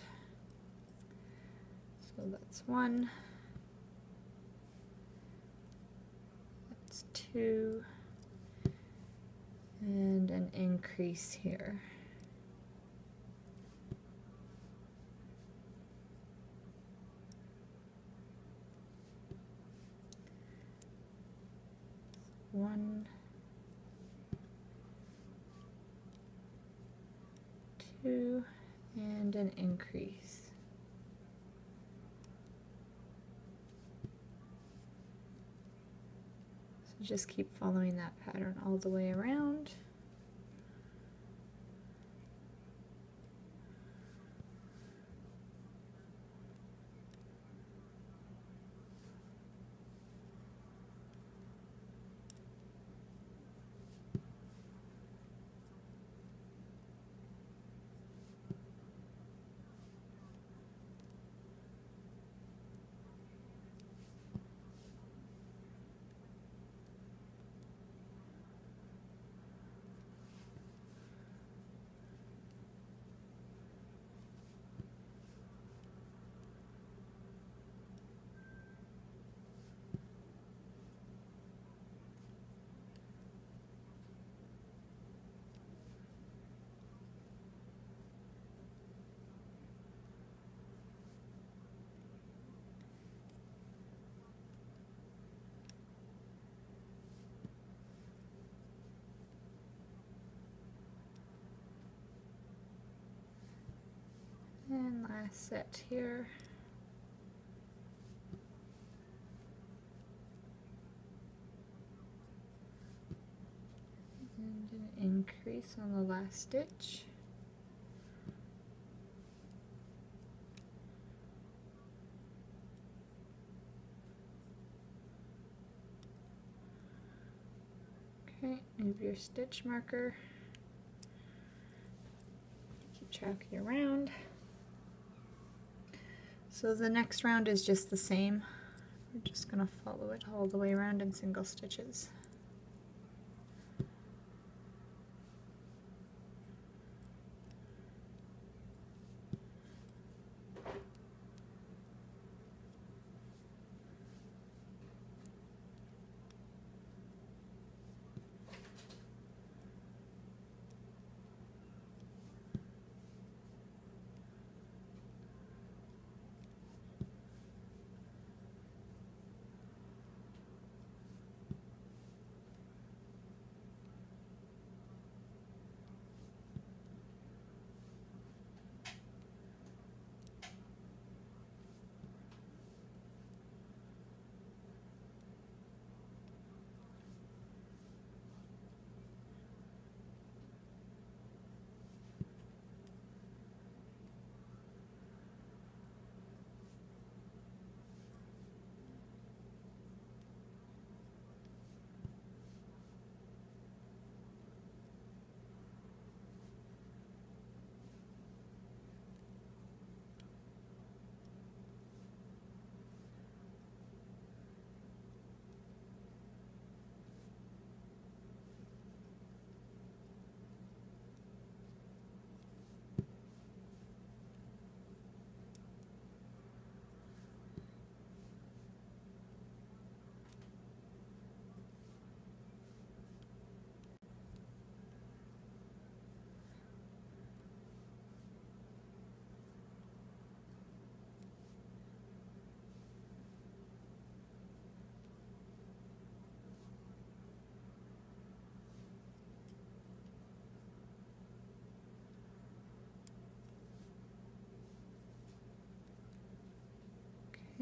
So that's 1, that's 2, and an increase here. One, two, and an increase. So just keep following that pattern all the way around. And last set here. And an increase on the last stitch. Okay, move your stitch marker. Keep track of your round. So the next round is just the same. We're just going to follow it all the way around in single stitches.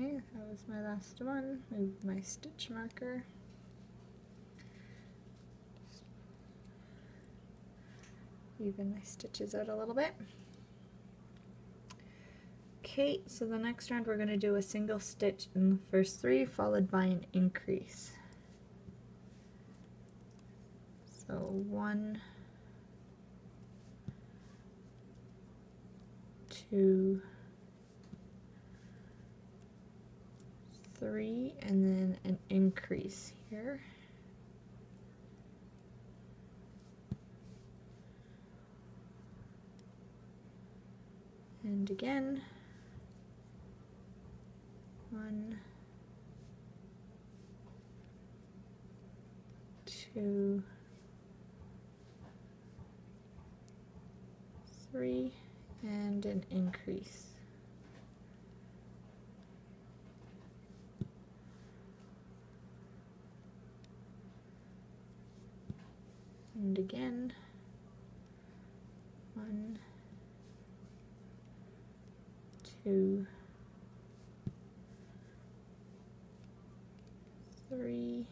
Okay, that was my last one. Move my stitch marker. Just even my stitches out a little bit. Okay, so the next round we're going to do a single stitch in the first 3 followed by an increase. So 1, 2, 3 and then an increase here. And again, 1, 2, 3, and an increase. And again, 1, 2, 3,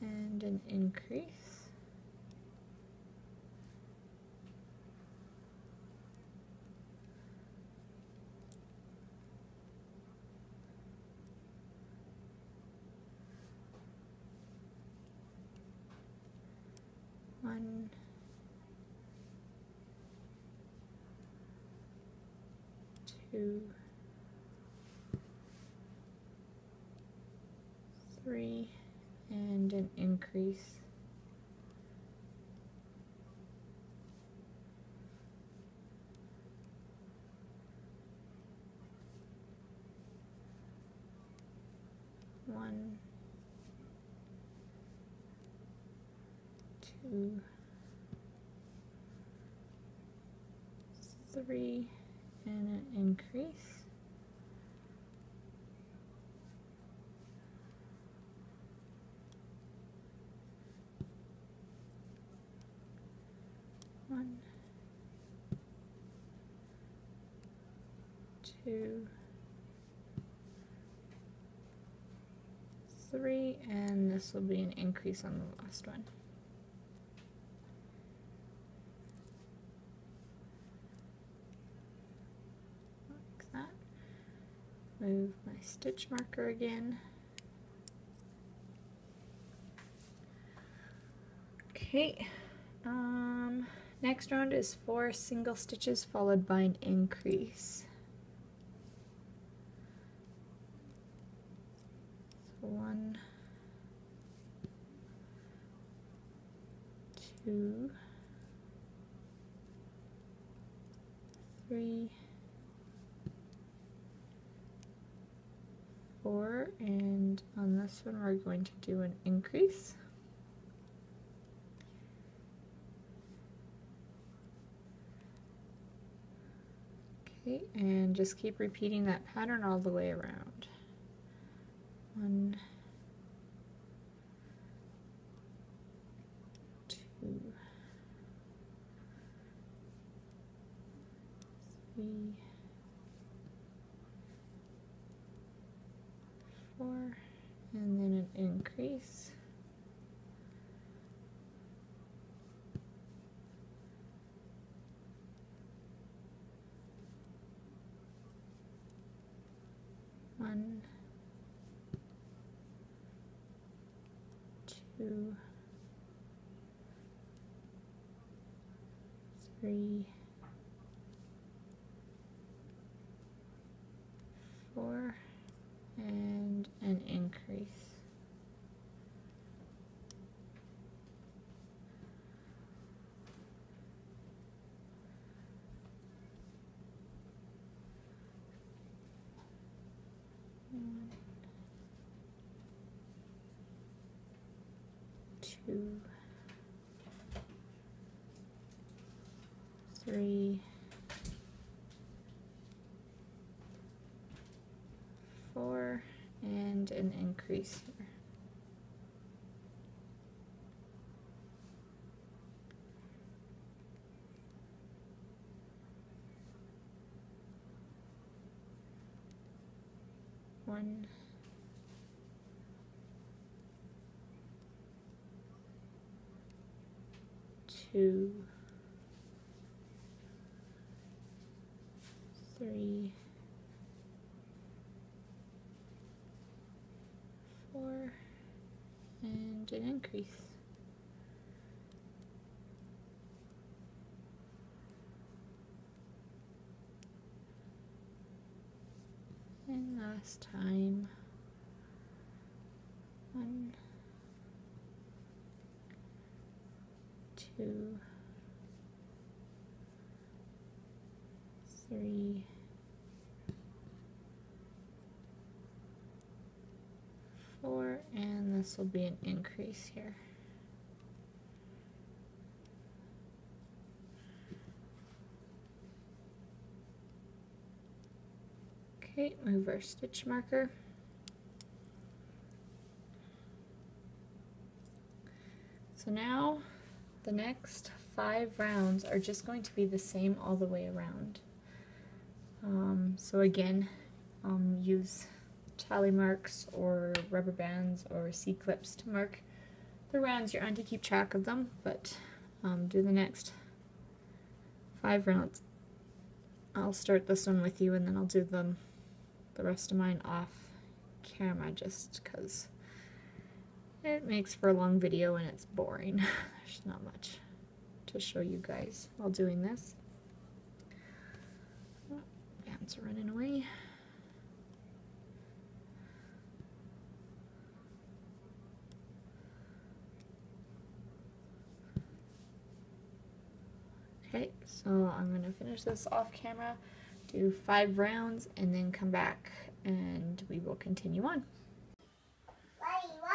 and an increase. One, two, 3, and an increase. One, 2, 3, and an increase. One, 2, 3, and this will be an increase on the last one. Like that. Move my stitch marker again. Okay. Next round is 4 single stitches followed by an increase. So 1, 2, 3, 4, and on this one we're going to do an increase. And just keep repeating that pattern all the way around. 1, 2, 3, 4, and then an increase. 1, 2, 3, 4, and an increase. Two, 3, 4, and an increase here. One, 2, 3, 4, and an increase. And last time. One, two, three, four, and this will be an increase here. Okay, reverse stitch marker. So now the next 5 rounds are just going to be the same all the way around. So again, use tally marks or rubber bands or C-clips to mark the rounds you're on to keep track of them, but do the next 5 rounds. I'll start this one with you and then I'll do them the rest of mine off camera just because it makes for a long video and it's boring. There's not much to show you guys while doing this. Oh, bands are running away. Okay, so I'm going to finish this off camera, do 5 rounds, and then come back and we will continue on.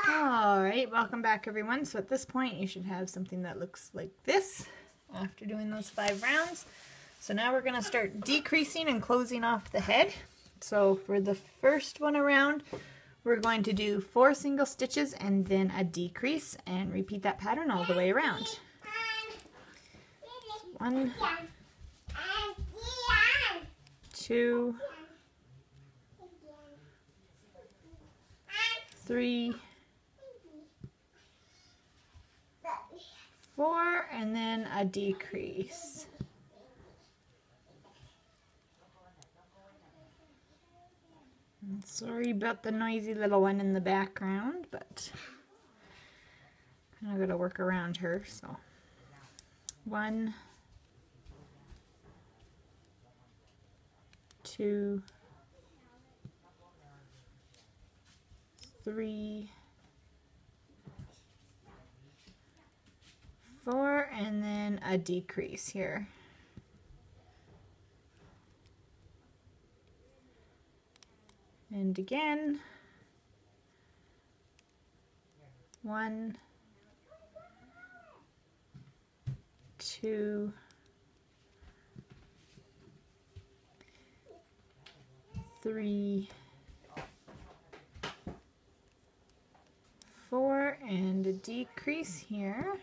Alright, welcome back everyone. So at this point you should have something that looks like this after doing those 5 rounds. So now we're going to start decreasing and closing off the head. So for the first one around, we're going to do 4 single stitches and then a decrease and repeat that pattern all the way around. 1, 2, 3, 4, and then a decrease. I'm sorry about the noisy little one in the background, but I'm kind of gotta work around her. So 1, 2, 3, 4, and then a decrease here. And again, 1, 2, 3, 4, and a decrease here.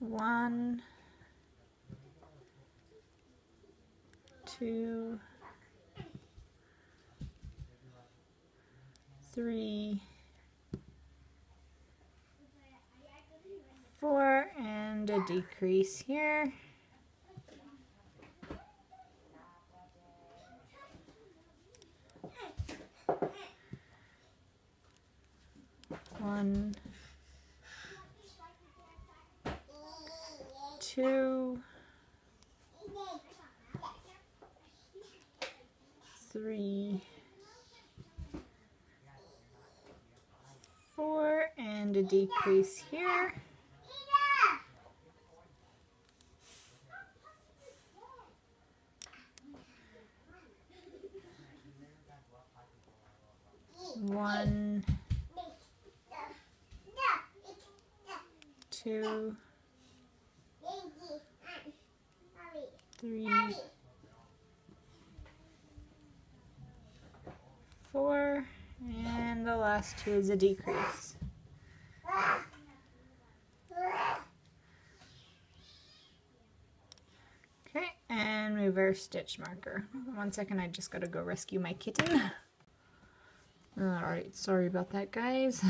One, two, 3, 4, and a decrease here. 1, 2, 3, 4, and a decrease here. 1, 2, 3, 4, and the last 2 is a decrease. Okay, and reverse stitch marker. One second, I just gotta go rescue my kitten. Alright, sorry about that guys.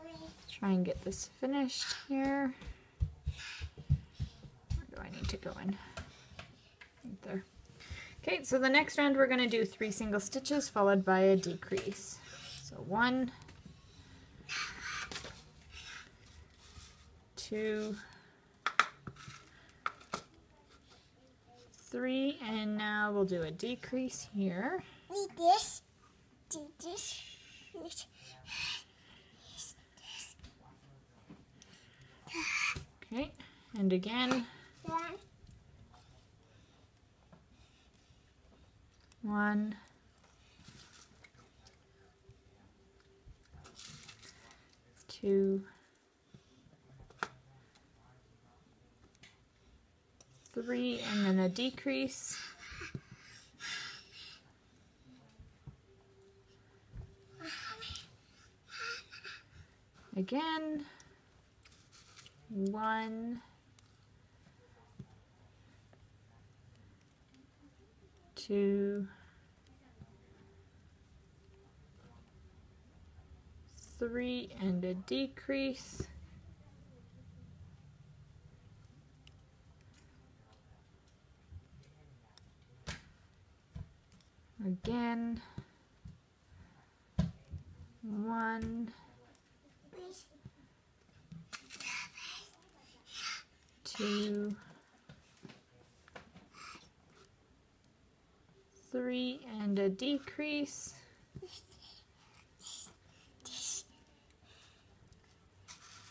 Let's try and get this finished here. I need to go in right there. Okay, so the next round we're going to do 3 single stitches followed by a decrease. So 1, 2, 3, and now we'll do a decrease here. Okay, and again. 1. Two, three, and then a decrease. 1, 2, 3, and a decrease. 1, 2, 3, and a decrease. 1,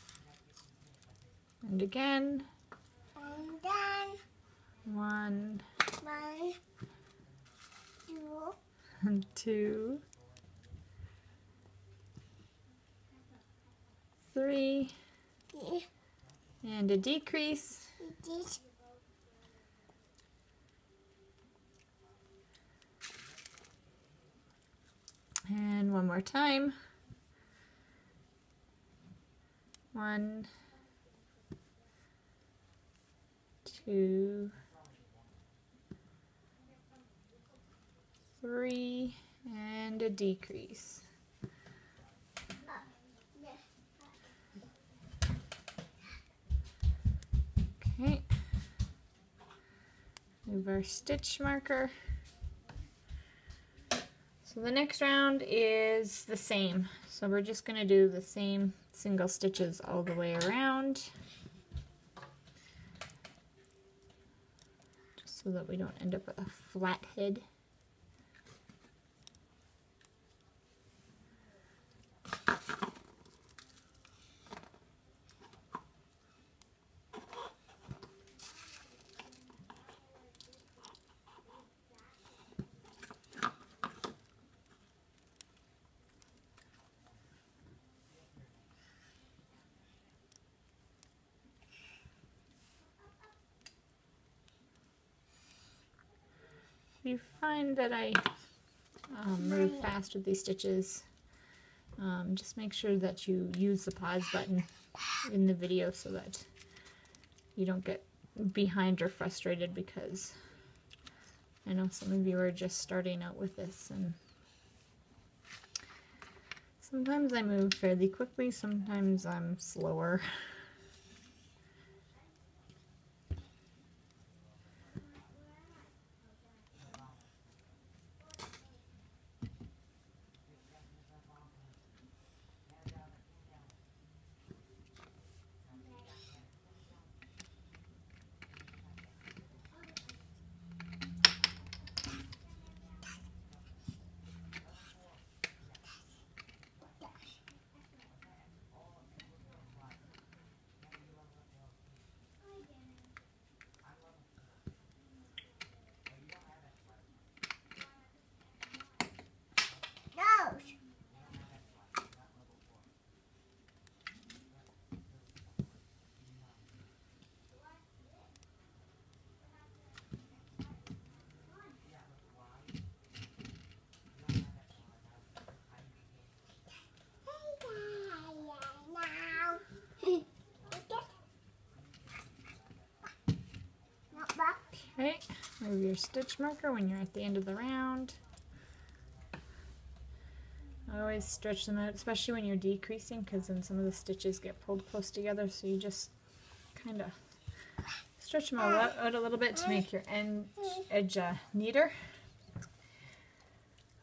2, 3, and a decrease. 1 more time. 1, 2, 3, and a decrease. Okay, move our stitch marker. So the next round is the same. So we're just going to do the same single stitches all the way around, so that we don't end up with a flat head. You find that I move fast with these stitches, just make sure that you use the pause button in the video so that you don't get behind or frustrated, because I know some of you are just starting out with this, and sometimes I move fairly quickly, sometimes I'm slower. Okay, move your stitch marker when you're at the end of the round. I always stretch them out, especially when you're decreasing, because then some of the stitches get pulled close together, so you just kind of stretch them out a little bit to make your edge neater.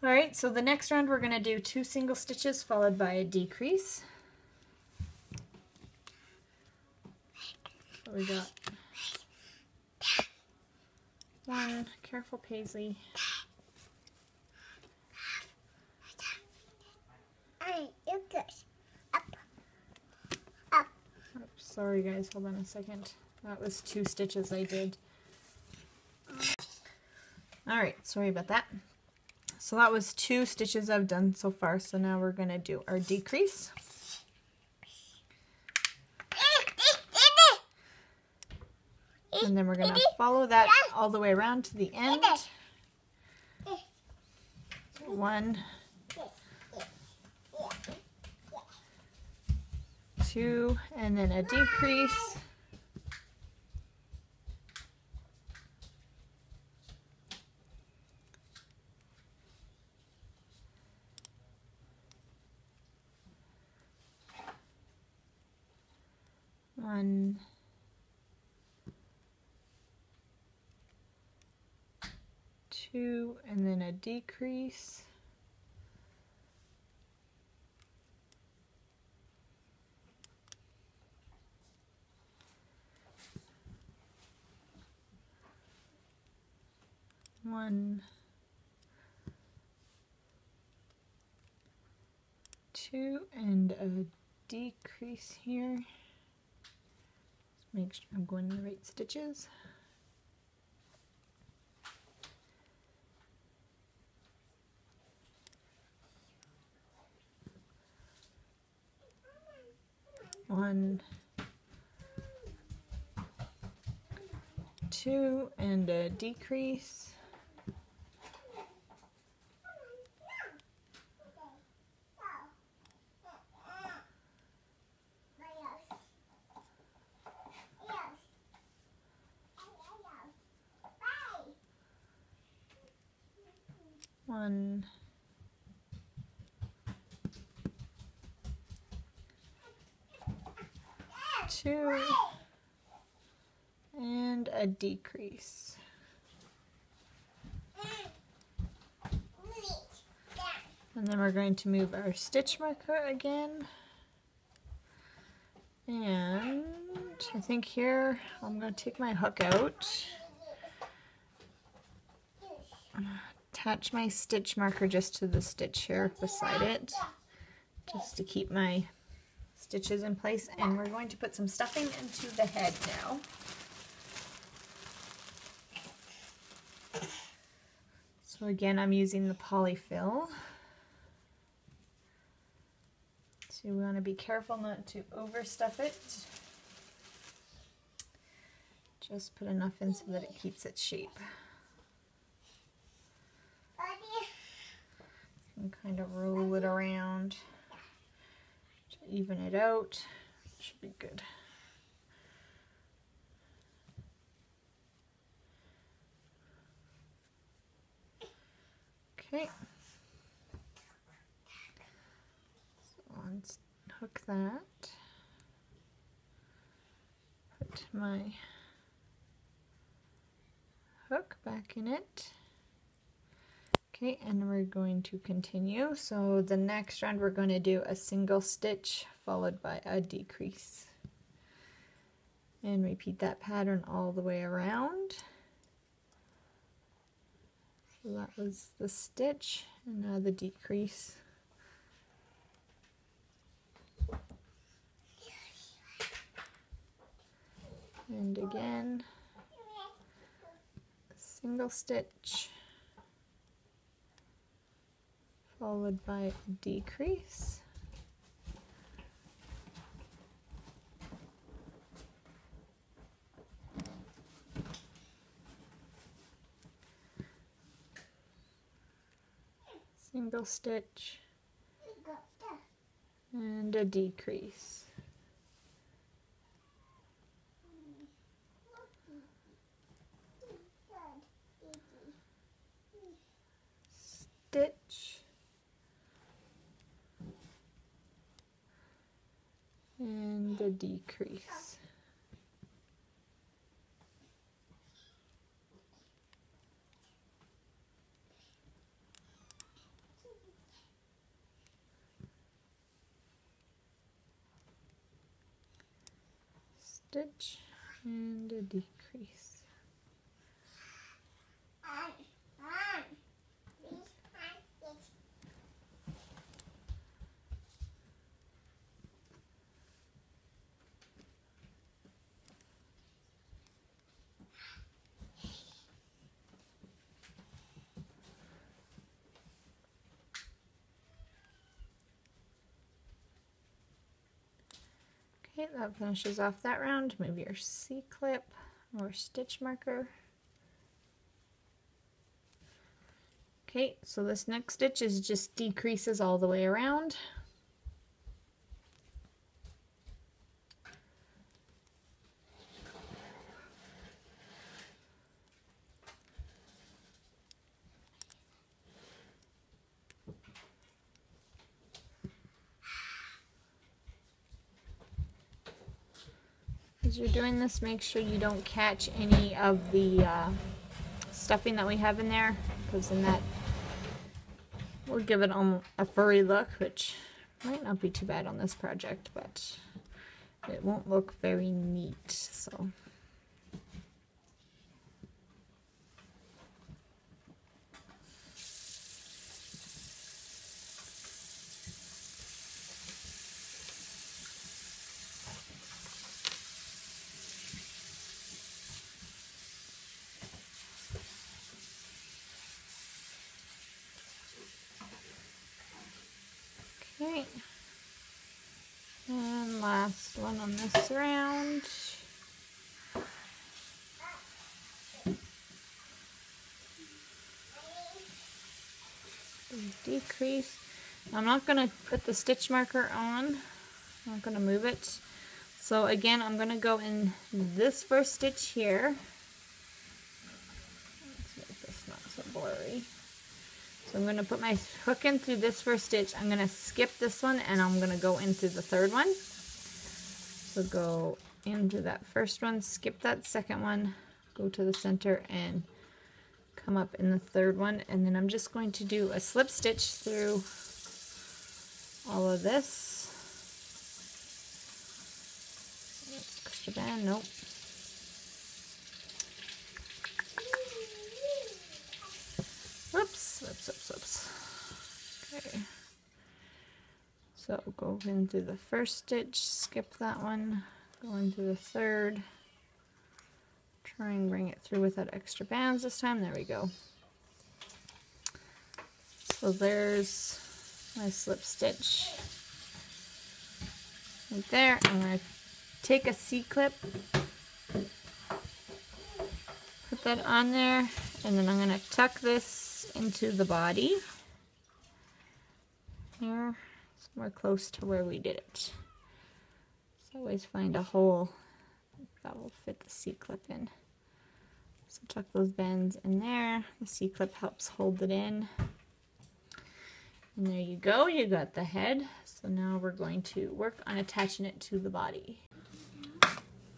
Alright, so the next round we're going to do 2 single stitches followed by a decrease. what we got. One, careful Paisley. Up. Oops, sorry guys, hold on a second. That was two stitches I did. Alright, sorry about that. So that was two stitches I've done so far, so now we're going to do our decrease. And then we're going to follow that all the way around to the end. One, two, and then a decrease. One, two, and then a decrease. One, two, and a decrease here. Make sure I'm going in the right stitches. One, two, and a decrease. One, two, and a decrease. And then we're going to move our stitch marker again. And I think here I'm going to take my hook out. Attach my stitch marker just to the stitch here beside it, just to keep my stitches in place, and we're going to put some stuffing into the head now. So again, I'm using the polyfill. So we want to be careful not to overstuff it. Just put enough in so that it keeps its shape. And kind of roll it around to even it out. Should be good. Okay. So let's hook that. Put my hook back in it. Okay, and we're going to continue. So the next round we're going to do a single stitch followed by a decrease. And repeat that pattern all the way around. So that was the stitch, and now the decrease. And again, a single stitch followed by a decrease. Single stitch and a decrease. Stitch. And a decrease. Stitch and a decrease. That finishes off that round. Move your C-clip or stitch marker. Okay, so this next stitch is just decreases all the way around. As you're doing this, make sure you don't catch any of the stuffing that we have in there, because then that will give it a furry look, which might not be too bad on this project, but it won't look very neat. So okay, and last one on this round. Decrease. I'm not going to put the stitch marker on. I'm not going to move it. So again, I'm going to go in this first stitch here. Let's make this not so blurry. So I'm going to put my hook in through this first stitch. I'm going to skip this one and I'm going to go in through the third one. So go into that first one, skip that second one, go to the center and come up in the third one. And then I'm just going to do a slip stitch through all of this. Extra band, nope. Whoops. Okay. So go into the first stitch, skip that one, go into the third, try and bring it through without extra bands this time. There we go. So there's my slip stitch right there. I'm going to take a C-clip, put that on there, and then I'm going to tuck this into the body here, somewhere close to where we did it. So always find a hole that will fit the C-clip in. So tuck those bands in there. The C-clip helps hold it in. And there you go, you got the head. So now we're going to work on attaching it to the body.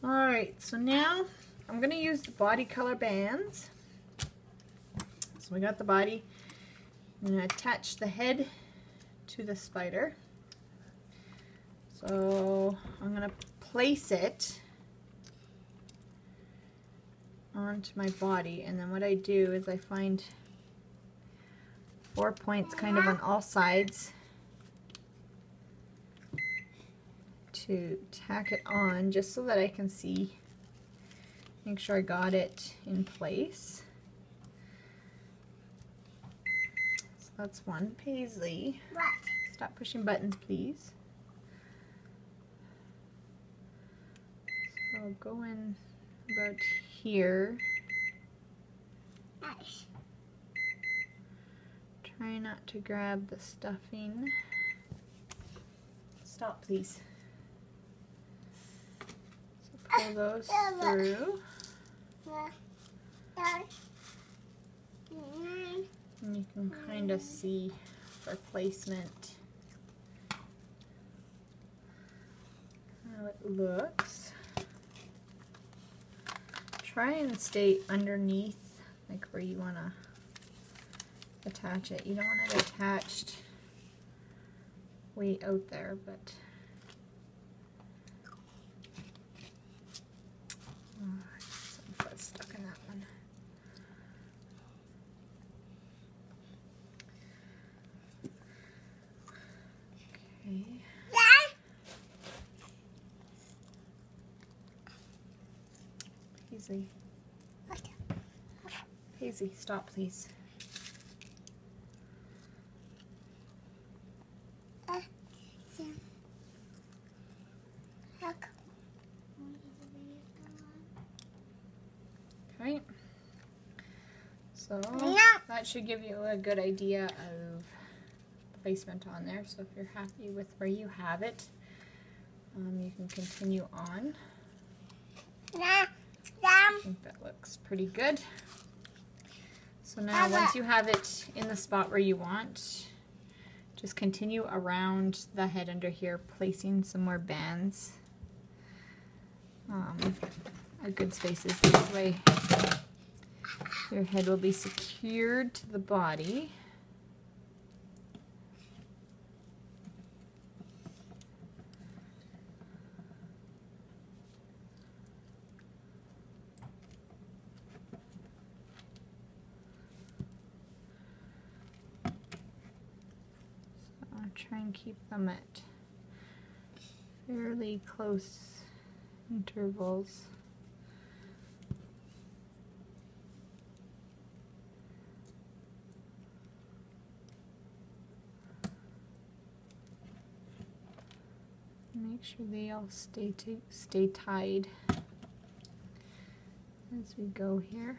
Alright, so now I'm going to use the body color bands. We got the body. I'm going to attach the head to the spider. So I'm going to place it onto my body, and then what I do is I find 4 points kind of on all sides to tack it on, just so that I can see, make sure I got it in place. That's one. Paisley, what? Stop pushing buttons, please. So I'll go in about here. Nice. Try not to grab the stuffing. Stop, please. So pull those through. And you can kind of see for placement how it looks. Try and stay underneath, like where you want to attach it. You don't want it attached way out there, but Paisley. Paisley, stop, please. Okay. So that should give you a good idea of placement on there. So if you're happy with where you have it, you can continue on. I think that looks pretty good. So now once you have it in the spot where you want, just continue around the head under here, placing some more bands. A good space is this way. Your head will be secured to the body. Try and keep them at fairly close intervals. Make sure they all stay tied as we go here.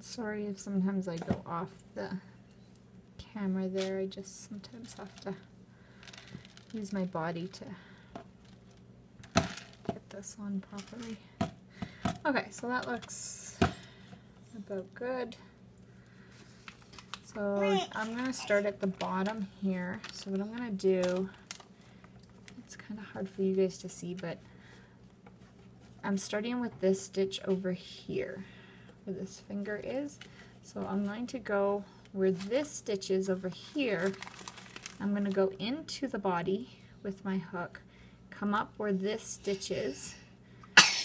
Sorry if sometimes I go off the camera there. I just sometimes have to use my body to get this on properly. Okay, so that looks about good. So I'm going to start at the bottom here. So what I'm going to do, it's kind of hard for you guys to see, but I'm starting with this stitch over here, where this finger is. So I'm going to go where this stitch is over here. I'm going to go into the body with my hook, come up where this stitch is.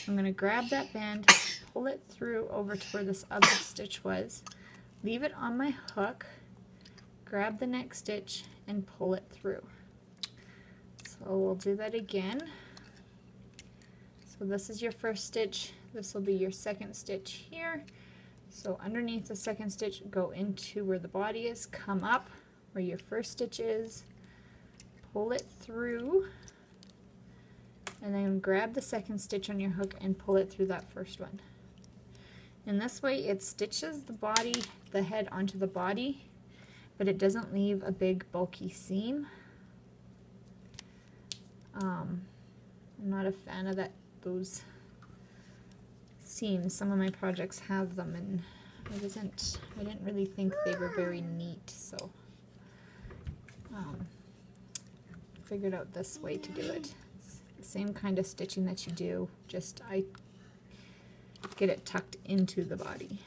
I'm going to grab that band, pull it through over to where this other stitch was, leave it on my hook, grab the next stitch and pull it through. So we'll do that again. So this is your first stitch. This will be your second stitch here. So underneath the second stitch, go into where the body is, come up where your first stitch is, pull it through, and then grab the second stitch on your hook and pull it through that first one. And this way it stitches the body, the head onto the body, but it doesn't leave a big bulky seam. I'm not a fan of those seams. Some of my projects have them and I didn't really think they were very neat, so figured out this way to do it. It's the same kind of stitching that you do, just I get it tucked into the body.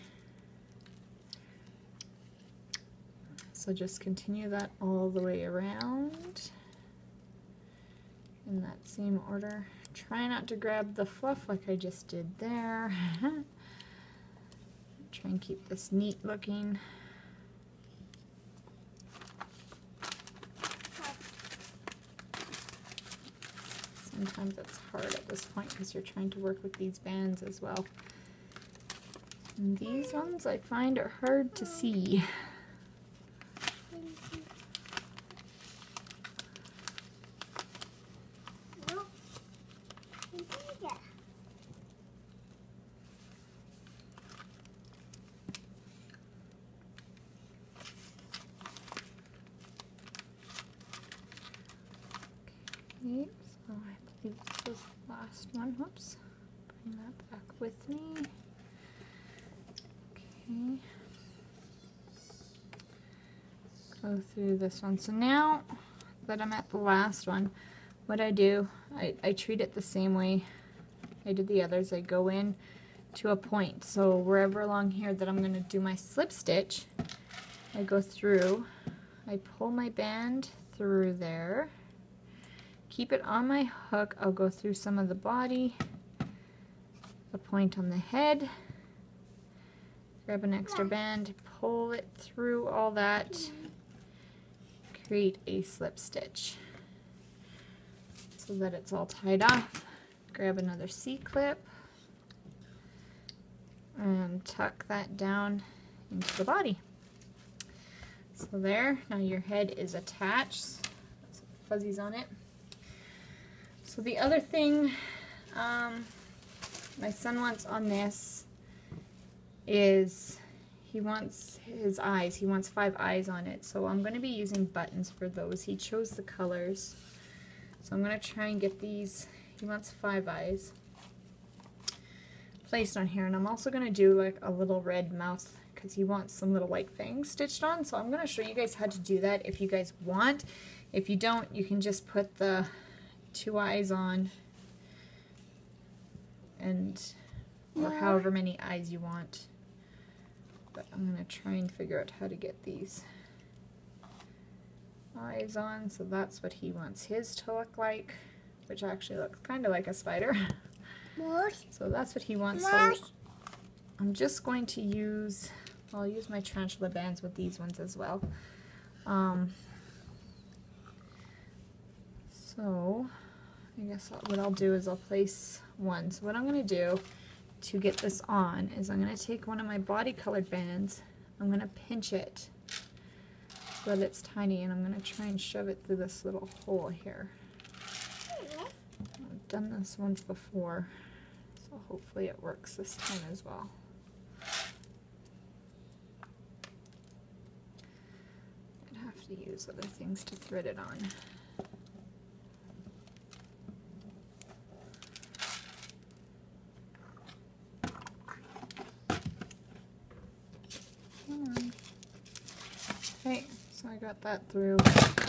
So just continue that all the way around in that same order. Try not to grab the fluff like I just did there. Try and keep this neat looking. Sometimes it's hard at this point because you're trying to work with these bands as well. And these ones I find are hard to see. One, whoops, bring that back with me. Okay, go through this one. So now that I'm at the last one, what I do, I treat it the same way I did the others. I go in to a point, so wherever along here that I'm going to do my slip stitch, I go through, I pull my band through there, keep it on my hook. I'll go through some of the body, the point on the head, grab an extra band, pull it through all that, create a slip stitch so that it's all tied off. Grab another C-clip and tuck that down into the body. So there, now your head is attached. Some fuzzies on it. So the other thing my son wants on this is he wants his eyes. He wants 5 eyes on it. So I'm going to be using buttons for those. He chose the colors. So I'm going to try and get these. He wants 5 eyes placed on here, and I'm also going to do like a little red mouth because he wants some little white things stitched on. So I'm going to show you guys how to do that if you guys want. If you don't, you can just put the 2 eyes on, and or however many eyes you want. But I'm going to try and figure out how to get these eyes on. So that's what he wants his to look like, which actually looks kind of like a spider. So that's what he wants. So I'm just going to use, I'll use my tarantula bands with these ones as well. So I guess what I'll do is I'll place one. So what I'm going to do to get this on is I'm going to take one of my body colored bands, I'm going to pinch it so that it's tiny, and I'm going to try and shove it through this little hole here. I've done this once before, so hopefully it works this time as well. I'd have to use other things to thread it on. Okay, so I got that through.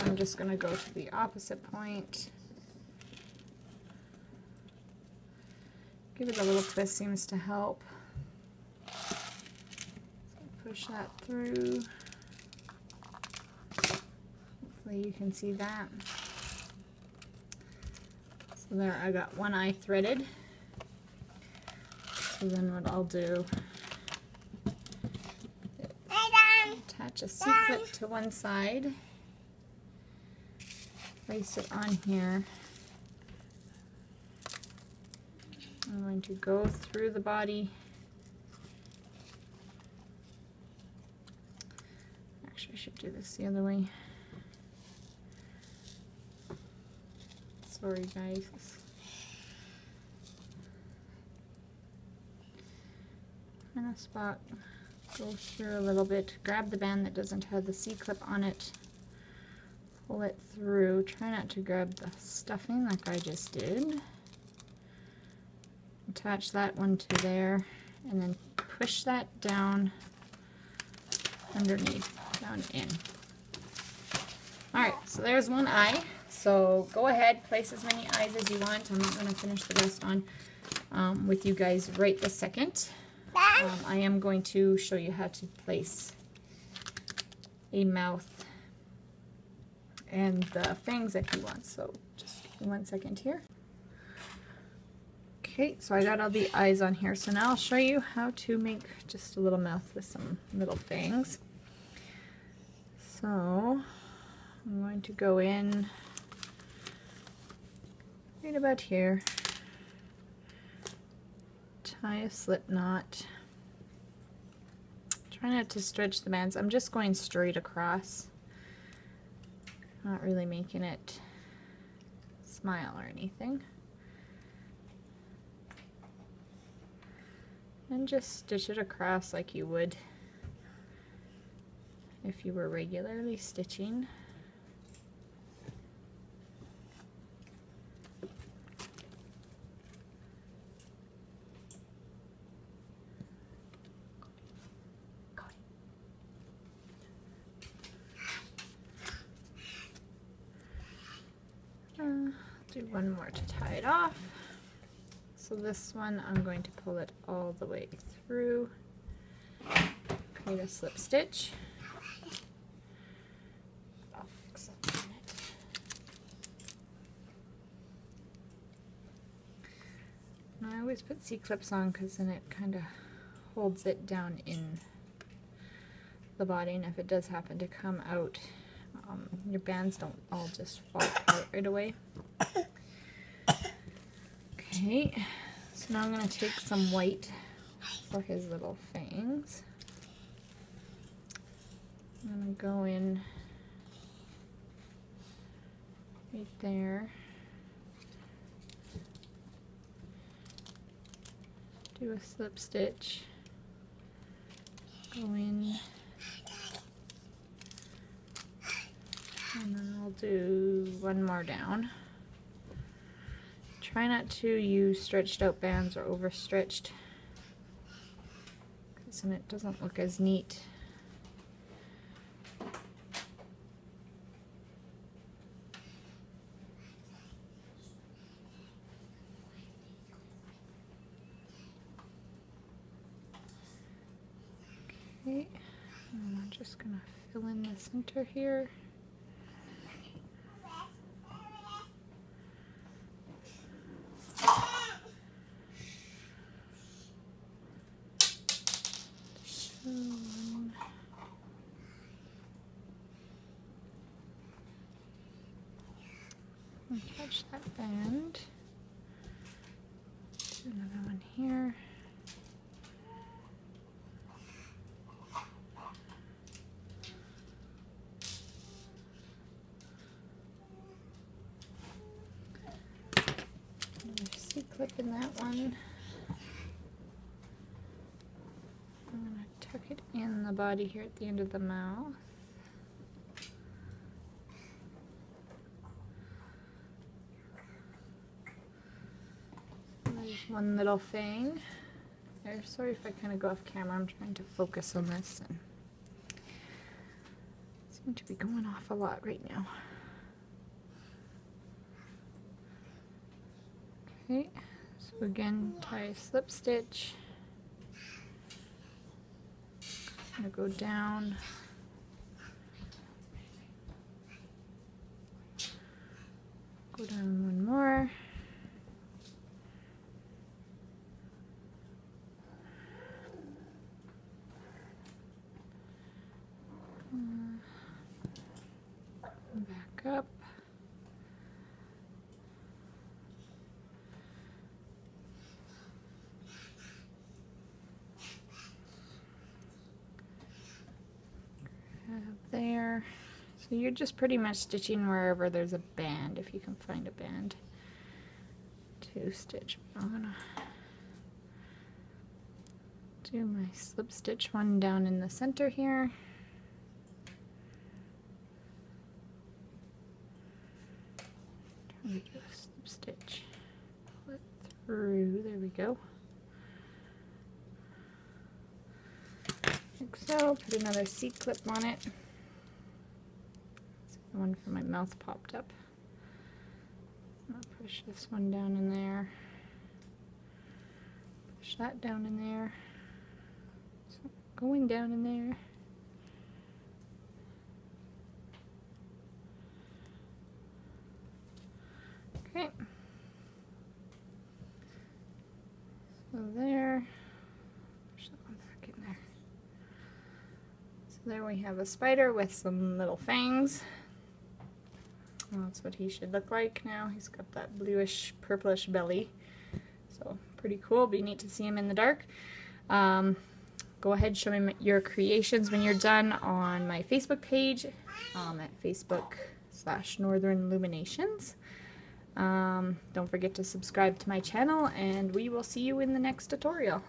I'm just going to go to the opposite point. Give it a little twist, seems to help. So push that through. Hopefully you can see that. So there, I got one eye threaded. So then what I'll do is attach a C-clip to one side, place it on here. I'm going to go through the body. Actually, I should do this the other way. Sorry, guys. In a spot, go here a little bit, grab the band that doesn't have the C-clip on it, pull it through. Try not to grab the stuffing like I just did. Attach that one to there, and then push that down underneath, down in. Alright, so there's one eye. So go ahead, place as many eyes as you want. I'm not going to finish the rest on with you guys right this second. I am going to show you how to place a mouth and the fangs if you want. So just give me one second here. Okay, so I got all the eyes on here, so now I'll show you how to make just a little mouth with some little fangs. So I'm going to go in right about here, tie a slip knot, try not to stretch the bands. I'm just going straight across, not really making it smile or anything. And just stitch it across like you would if you were regularly stitching. Do one more to tie it off. So this one, I'm going to pull it all the way through, create a slip stitch. I'll fix up in a minute. always put C-clips on because then it kind of holds it down in the body, and if it does happen to come out, your bands don't all just fall apart right away. Okay, so now I'm going to take some white for his little fangs. I'm going to go in right there. Do a slip stitch. Go in. And then we'll do one more down. Try not to use stretched out bands or overstretched, because then it doesn't look as neat. Okay, and I'm just going to fill in the center here. Catch that band. Do another one here. Another C-clip in that one. I'm going to tuck it in the body here at the end of the mouth. One little thing. I'm sorry if I kind of go off camera. I'm trying to focus on this and I seem to be going off a lot right now. Okay, so again, tie a slip stitch. I'm gonna go down. Go down one more. Up. There. So you're just pretty much stitching wherever there's a band, if you can find a band to stitch. I'm gonna do my slip stitch one down in the center here. We do a slip stitch, pull it through, there we go, like so, put another C-clip on it. That's the one from my mouth popped up. I'll push this one down in there, push that down in there, so going down in there. Okay, so there, push that one back in there. So there we have a spider with some little fangs. Well, that's what he should look like now. He's got that bluish, purplish belly. So pretty cool, be neat to see him in the dark. Go ahead, show me your creations when you're done on my Facebook page at Facebook/Northern Luminations. Don't forget to subscribe to my channel, and we will see you in the next tutorial.